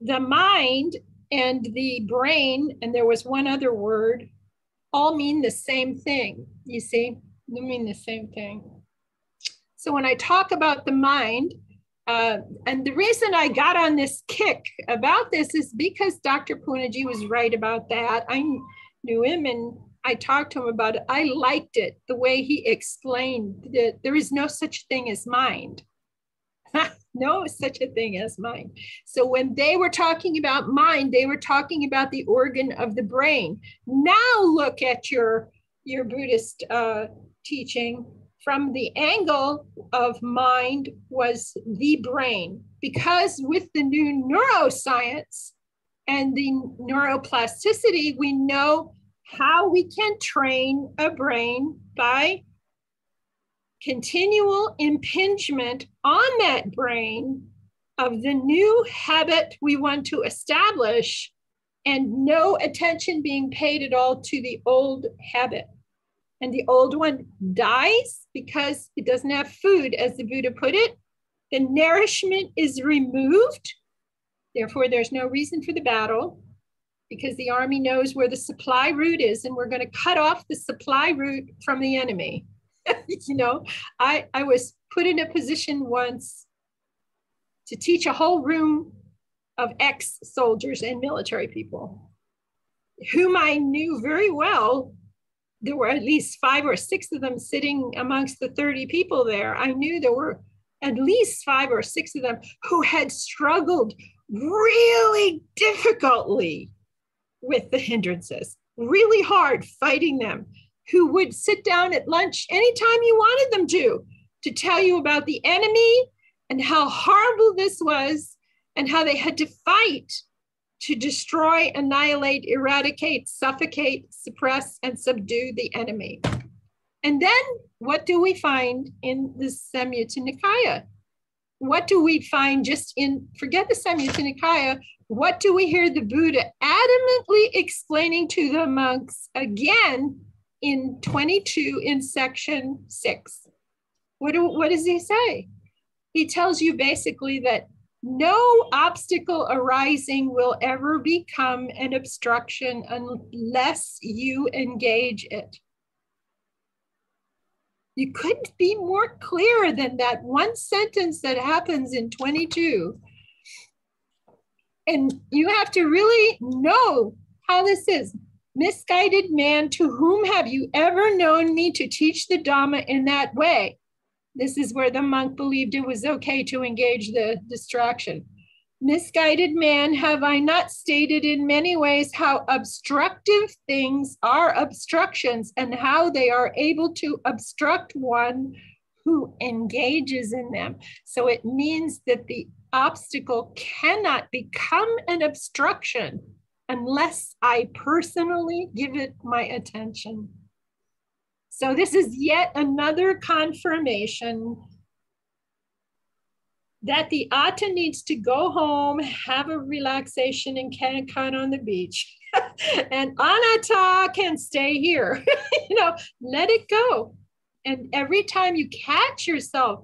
The mind and the brain, and there was one other word, all mean the same thing, you see? They mean the same thing. So when I talk about the mind, and the reason I got on this kick about this is because Dr. Punaji was right about that. I knew him and I talked to him about it. I liked it, the way he explained that there is no such thing as mind. No such a thing as mind. So when they were talking about mind, they were talking about the organ of the brain. Now look at your Buddhist teaching from the angle of mind was the brain, because with the new neuroscience and the neuroplasticity, we know how we can train a brain by continual impingement on that brain of the new habit we want to establish, and no attention being paid at all to the old habit. And the old one dies because it doesn't have food, as the Buddha put it. The nourishment is removed. Therefore, there's no reason for the battle, because the army knows where the supply route is, and we're going to cut off the supply route from the enemy. You know, I was put in a position once to teach a whole room of ex-soldiers and military people, whom I knew very well. There were at least 5 or 6 of them sitting amongst the 30 people there. I knew there were at least 5 or 6 of them who had struggled really difficultly with the hindrances, really hard fighting them, who would sit down at lunch anytime you wanted them to tell you about the enemy and how horrible this was and how they had to fight to destroy, annihilate, eradicate, suffocate, suppress, and subdue the enemy. And then what do we find in the Samyutta Nikaya? What do we find just in, forget the Samyutta Nikaya, what do we hear the Buddha adamantly explaining to the monks again in 22 in section 6. What does he say? He tells you basically that no obstacle arising will ever become an obstruction unless you engage it. You couldn't be more clear than that one sentence that happens in 22. And you have to really know how this is. Misguided man, to whom have you ever known me to teach the Dhamma in that way? This is where the monk believed it was okay to engage the distraction. Misguided man, have I not stated in many ways how obstructive things are obstructions and how they are able to obstruct one who engages in them? So it means that the obstacle cannot become an obstruction unless I personally give it my attention. So this is yet another confirmation that the Atta needs to go home, have a relaxation in Kankan on the beach. And Anatta can stay here. You know, let it go. And every time you catch yourself,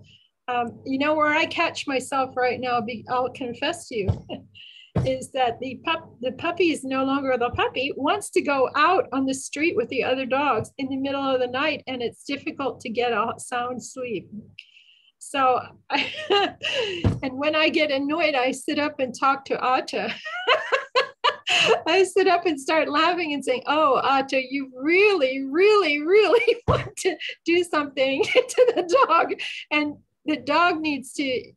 you know where I catch myself right now, I'll confess to you. Is that the puppy is no longer the puppy, wants to go out on the street with the other dogs in the middle of the night, and it's difficult to get a sound sleep. So, and when I get annoyed, I sit up and talk to Atta. I sit up and start laughing and saying, oh, Atta, you really, really, really want to do something to the dog. And the dog needs to,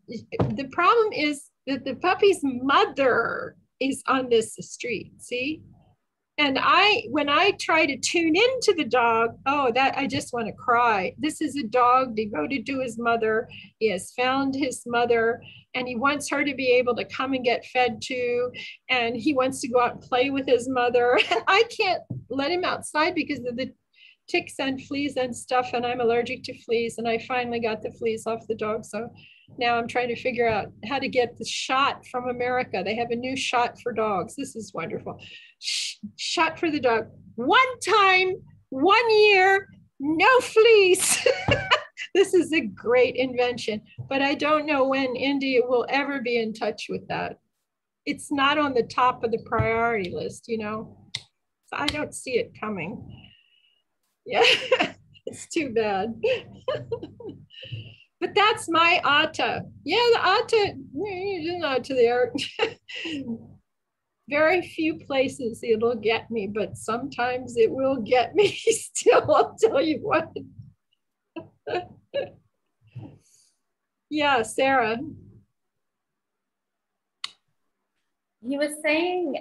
the problem is that the puppy's mother is on this street, see? And when I try to tune into the dog, I just want to cry. This is a dog devoted to his mother. He has found his mother and he wants her to be able to come and get fed to. And he wants to go out and play with his mother. And I can't let him outside because of the ticks and fleas and stuff. And I'm allergic to fleas. And I finally got the fleas off the dog. So now I'm trying to figure out how to get the shot from America. They have a new shot for dogs. This is wonderful. Shot for the dog. One time, 1 year, no fleas. This is a great invention, but I don't know when India will ever be in touch with that. It's not on the top of the priority list, you know? So I don't see it coming. Yeah, it's too bad. But that's my Atta. Yeah, the Atta, you know, to the earth. Very few places it'll get me, but sometimes it will get me still, I'll tell you what. Yeah, Sarah. You were saying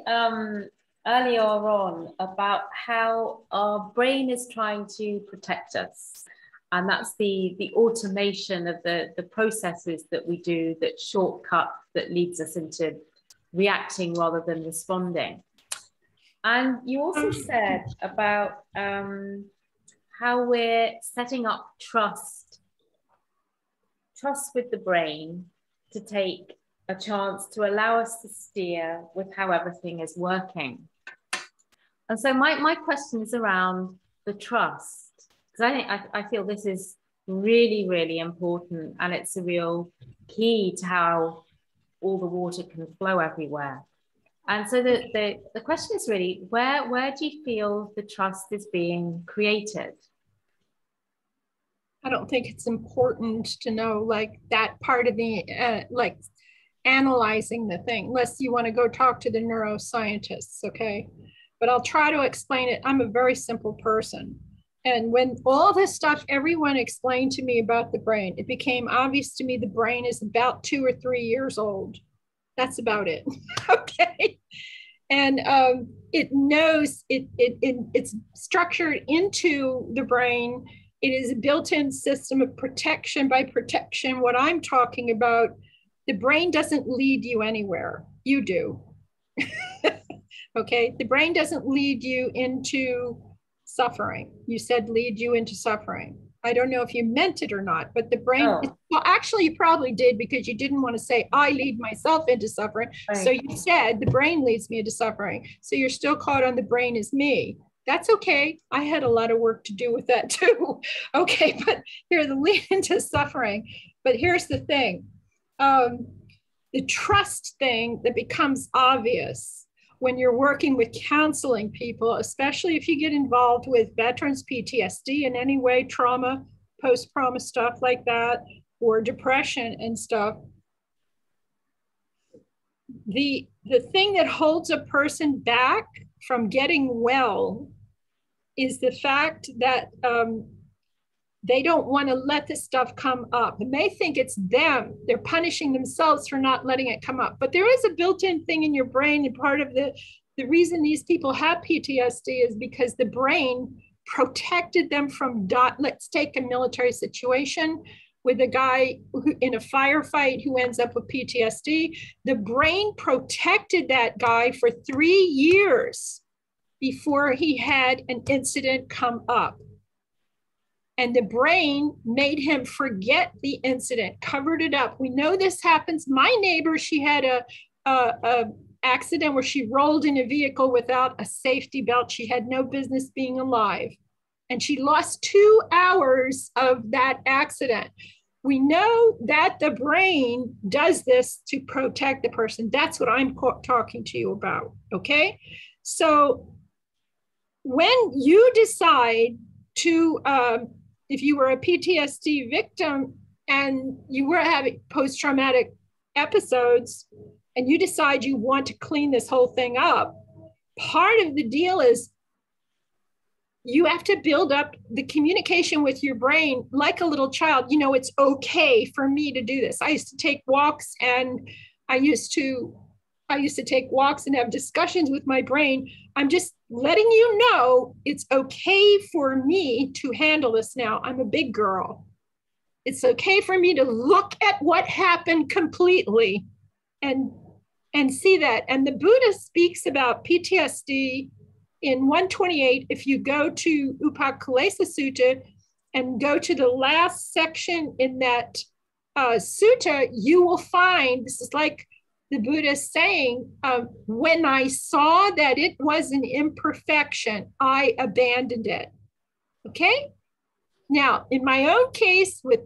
earlier on about how our brain is trying to protect us. And that's the automation of the processes that we do, that shortcut that leads us into reacting rather than responding. And you also said about how we're setting up trust with the brain to take a chance to allow us to steer with how everything is working. And so my question is around the trust, because I feel this is really, really important, and it's a real key to how all the water can flow everywhere. And so the question is really, where do you feel the trust is being created? I don't think it's important to know like that part of the, like analyzing the thing, unless you want to go talk to the neuroscientists, okay? But I'll try to explain it. I'm a very simple person. And when all this stuff everyone explained to me about the brain, it became obvious to me the brain is about 2 or 3 years old. That's about it, okay? And it knows, it's structured into the brain. It is a built-in system of protection by protection. What I'm talking about, the brain doesn't lead you anywhere, you do, okay? The brain doesn't lead you into suffering. You said lead you into suffering. I don't know if you meant it or not, but the brain, well, actually you probably did because you didn't want to say, I lead myself into suffering. Right. So you said the brain leads me into suffering. So you're still caught on the brain is me. That's okay. I had a lot of work to do with that too. Okay, but here the lead into suffering. But here's the thing. The trust thing that becomes obvious when you're working with counseling people, especially if you get involved with veterans, PTSD in any way, trauma, post-trauma stuff like that, or depression and stuff. The thing that holds a person back from getting well is the fact that they don't want to let this stuff come up. And they think it's them. They're punishing themselves for not letting it come up. But there is a built-in thing in your brain. And part of the reason these people have PTSD is because the brain protected them from, let's take a military situation with a guy who, in a firefight who ends up with PTSD. The brain protected that guy for 3 years before he had an incident come up. And the brain made him forget the incident, covered it up. We know this happens. My neighbor, she had a accident where she rolled in a vehicle without a safety belt. She had no business being alive. And she lost 2 hours of that accident. We know that the brain does this to protect the person. That's what I'm talking to you about, okay? So when you decide to, if you were a PTSD victim and you were having post-traumatic episodes and you decide you want to clean this whole thing up, part of the deal is you have to build up the communication with your brain like a little child. You know, it's okay for me to do this. I used to take walks and I used to take walks and have discussions with my brain. I'm just letting you know it's okay for me to handle this now. I'm a big girl. It's okay for me to look at what happened completely and see that. And the Buddha speaks about PTSD in 128. If you go to Upakkilesa Sutta and go to the last section in that sutta, you will find, this is like the Buddha saying, when I saw that it was an imperfection, I abandoned it. Okay? Now, in my own case with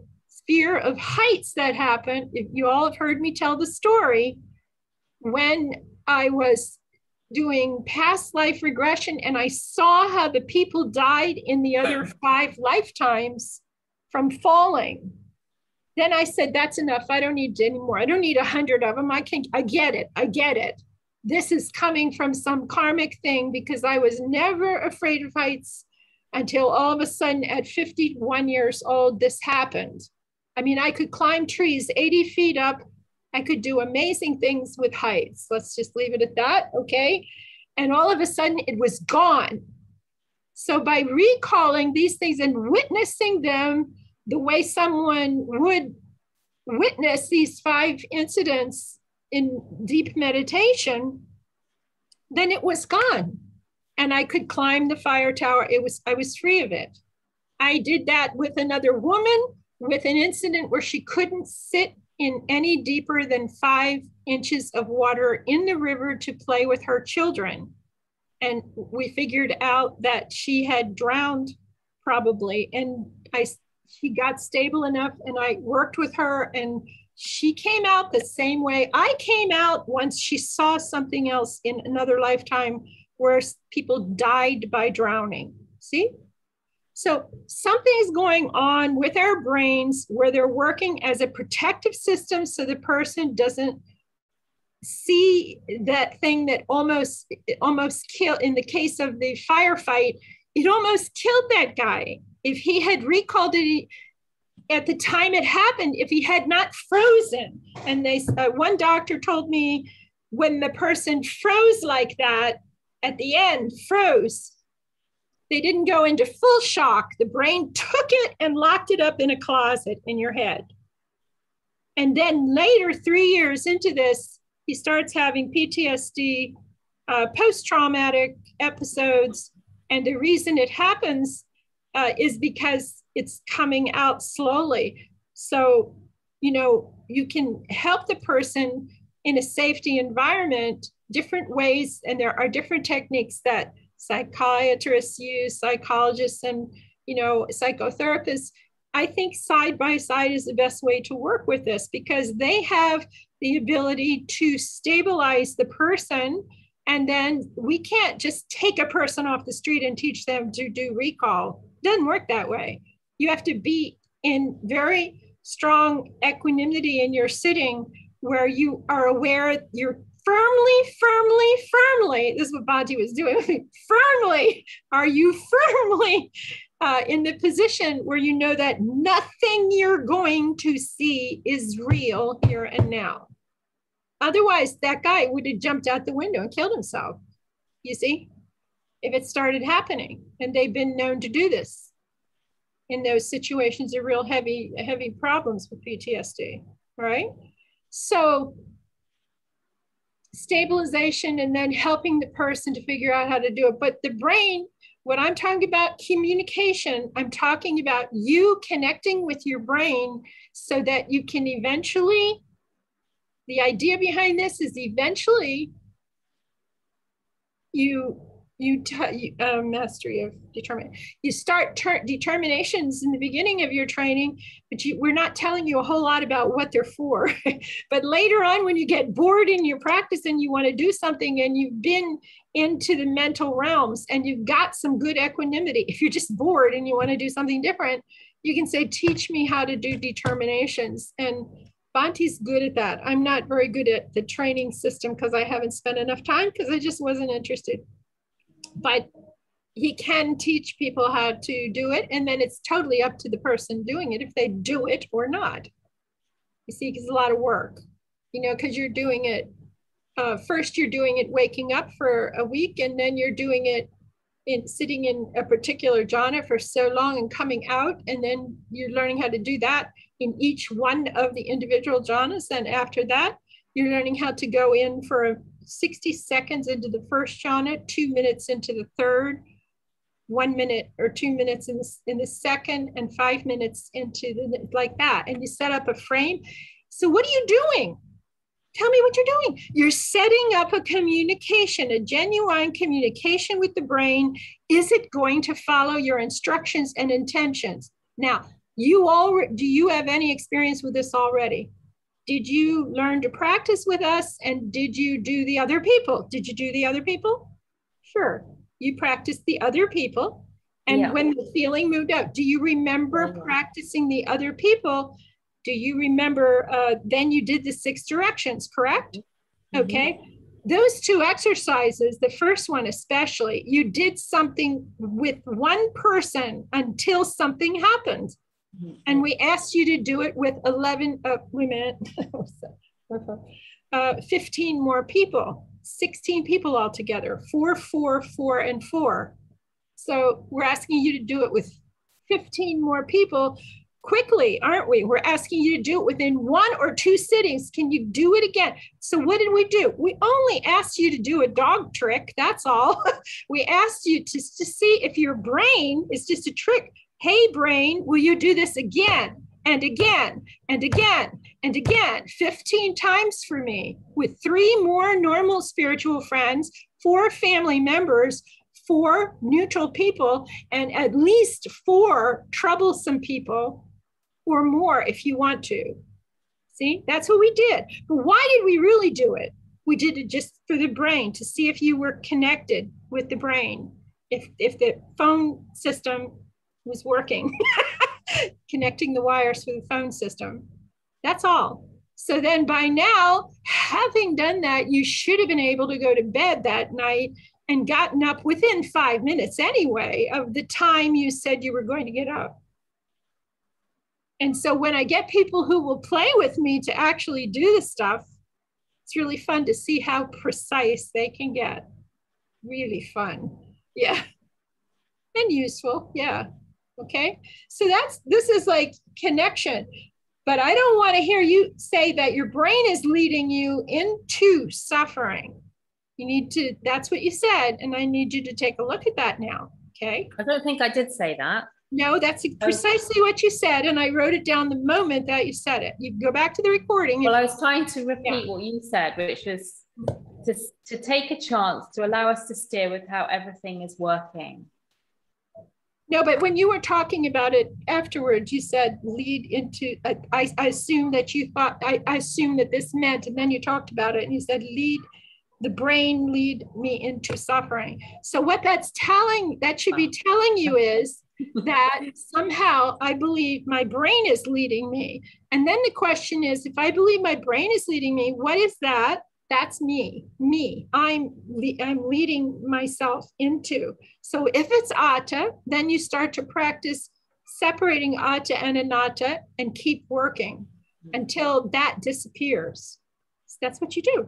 fear of heights that happened, if you all have heard me tell the story, when I was doing past life regression and I saw how the people died in the other 5 lifetimes from falling, then I said, that's enough. I don't need any more. I don't need 100 of them. I get it. This is coming from some karmic thing, because I was never afraid of heights until all of a sudden at 51 years old, this happened. I mean, I could climb trees 80 feet up. I could do amazing things with heights. Let's just leave it at that, okay? And all of a sudden it was gone. So by recalling these things and witnessing them, the way someone would witness these 5 incidents in deep meditation, then it was gone. And I could climb the fire tower. I was free of it. I did that with another woman with an incident where she couldn't sit in any deeper than 5 inches of water in the river to play with her children. And we figured out that she had drowned probably. And she got stable enough and I worked with her and she came out the same way I came out once she saw something else in another lifetime where people died by drowning, see? So something's going on with our brains where they're working as a protective system so the person doesn't see that thing that almost killed, in the case of the firefight, it almost killed that guy. If he had recalled it at the time it happened, if he had not frozen, and one doctor told me when the person froze like that, at the end froze, they didn't go into full shock. The brain took it and locked it up in a closet in your head. And then later, 3 years into this, he starts having PTSD, post-traumatic episodes. And the reason it happens is because it's coming out slowly. So, you know, you can help the person in a safety environment different ways, and there are different techniques that psychiatrists use, psychologists, and, you know, psychotherapists. I think side by side is the best way to work with this, because they have the ability to stabilize the person, and then we can't just take a person off the street and teach them to do recall. It doesn't work that way. You have to be in very strong equanimity in your sitting, where you are aware you're firmly, this is what Bhante was doing, firmly, are you firmly in the position where you know that nothing you're going to see is real here and now. Otherwise, that guy would have jumped out the window and killed himself, you see, if it started happening. And they've been known to do this in those situations of real heavy problems with PTSD, right? So stabilization and then helping the person to figure out how to do it. But the brain, when I'm talking about communication, I'm talking about you connecting with your brain so that you can eventually, the idea behind this is eventually you mastery of determination. You start determinations in the beginning of your training, but we're not telling you a whole lot about what they're for. But later on, when you get bored in your practice and you want to do something and you've been into the mental realms and you've got some good equanimity, if you're just bored and you want to do something different, you can say, teach me how to do determinations. And Bhante's good at that. I'm not very good at the training system because I haven't spent enough time, because I just wasn't interested. But he can teach people how to do it. And then it's totally up to the person doing it if they do it or not. You see, it's a lot of work, you know, because you're doing it. First, you're doing it waking up for a week, and then you're doing it in sitting in a particular jhana for so long and coming out. And then you're learning how to do that in each one of the individual jhanas. And after that, you're learning how to go in for 60 seconds into the first jhana, 2 minutes into the third, 1 minute or 2 minutes in the second, and 5 minutes into the, like that. And you set up a frame. So what are you doing? Tell me what you're doing. You're setting up a communication, a genuine communication with the brain. Is it going to follow your instructions and intentions? Now, do you have any experience with this already? Did you learn to practice with us? And did you do the other people? Did you do the other people? Sure, you practiced the other people. And yeah, when the feeling moved up, do you remember practicing the other people? Do you remember, then you did the 6 directions, correct? Okay, those 2 exercises, the first one especially, you did something with one person until something happened. And we asked you to do it with 15 more people, 16 people altogether, 4, 4, 4, and 4. So we're asking you to do it with 15 more people quickly, aren't we? We're asking you to do it within 1 or 2 sittings. Can you do it again? So what did we do? We only asked you to do a dog trick, that's all. We asked you to see if your brain is just a trick. Hey brain, will you do this again and again and again and again, 15 times for me, with 3 more normal spiritual friends, 4 family members, 4 neutral people, and at least 4 troublesome people, or more if you want to. See, that's what we did. But why did we really do it? We did it just for the brain, to see if you were connected with the brain, if the phone system was working, connecting the wires for the phone system. That's all. So then by now, having done that, you should have been able to go to bed that night and gotten up within 5 minutes anyway of the time you said you were going to get up. And so when I get people who will play with me to actually do this stuff, it's really fun to see how precise they can get. Really fun. Yeah. And useful. Yeah. Okay. So this is like connection. But I don't want to hear you say that your brain is leading you into suffering. You need to, that's what you said. And I need you to take a look at that now. Okay. I don't think I did say that. No, that's precisely what you said. And I wrote it down the moment that you said it. You go back to the recording. Well, I was trying to repeat what you said, which was to take a chance to allow us to steer with how everything is working. No, but when you were talking about it afterwards, you said lead into, I assume that you thought, I assume that this meant, and then you talked about it and you said the brain lead me into suffering. So what that should be telling you is that somehow I believe my brain is leading me. And then the question is, if I believe my brain is leading me, what is that? That's me, I'm leading myself into. So if it's Atta, then you start to practice separating Atta and Anatta and keep working until that disappears. So that's what you do.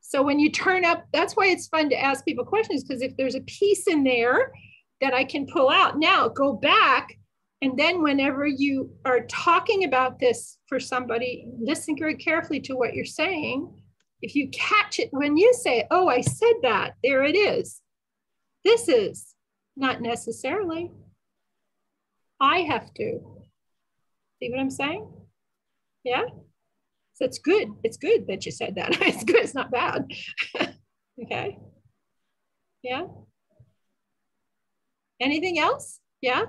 So when you turn up, that's why it's fun to ask people questions, because if there's a piece in there that I can pull out now, go back. And then whenever you are talking about this for somebody, listen very carefully to what you're saying. If you catch it when you say, oh, I said that, there it is. This is not necessarily. I have to. See what I'm saying? Yeah. So it's good. It's good that you said that. It's good. It's not bad. Okay. Yeah. Anything else? Yeah.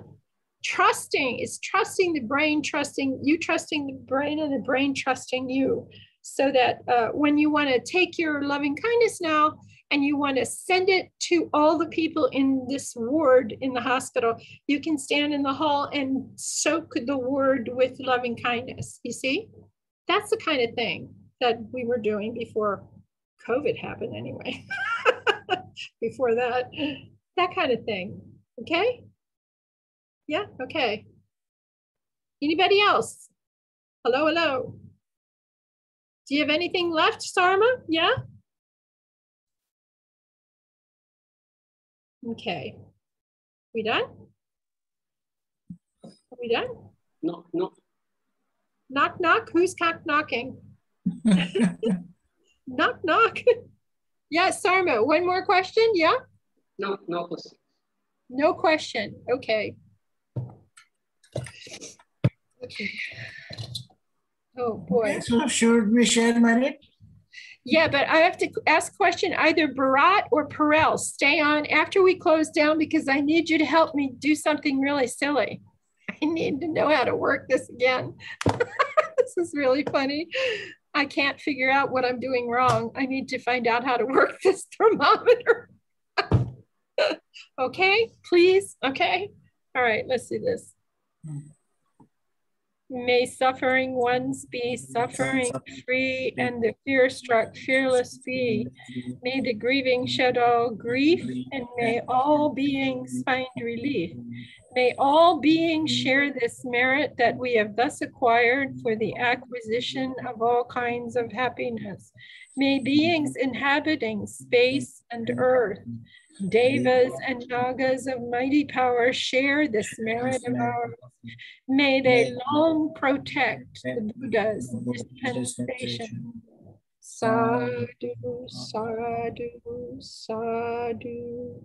Trusting is trusting the brain, trusting you, trusting the brain, and the brain trusting you. So that when you want to take your loving kindness now and you want to send it to all the people in this ward in the hospital, you can stand in the hall and soak the ward with loving kindness. You see, that's the kind of thing that we were doing before COVID happened anyway, before that kind of thing. Okay. Yeah. Okay. Anybody else? Hello, hello. Do you have anything left, Sarma? Yeah? Okay. We done? Are we done? Knock, knock. Knock, knock. Who's knock-knocking? Knock, knock. Yes, Sarma, one more question, yeah? No, no question. No question, okay. Okay. Oh boy. So should we share, Marit? Yeah, but I have to ask question, either Bharat or Perel, stay on after we close down because I need you to help me do something really silly. I need to know how to work this again. This is really funny. I can't figure out what I'm doing wrong. I need to find out how to work this thermometer. Okay, please, okay. All right, let's do this. May suffering ones be suffering free and the fear struck fearless be. May the grieving shed all grief and may all beings find relief. May all beings share this merit that we have thus acquired for the acquisition of all kinds of happiness. May beings inhabiting space and earth, Devas and Nagas of mighty power share this merit of ours. May they long protect the Buddha's dispensation. Sadhu, sadhu, sadhu.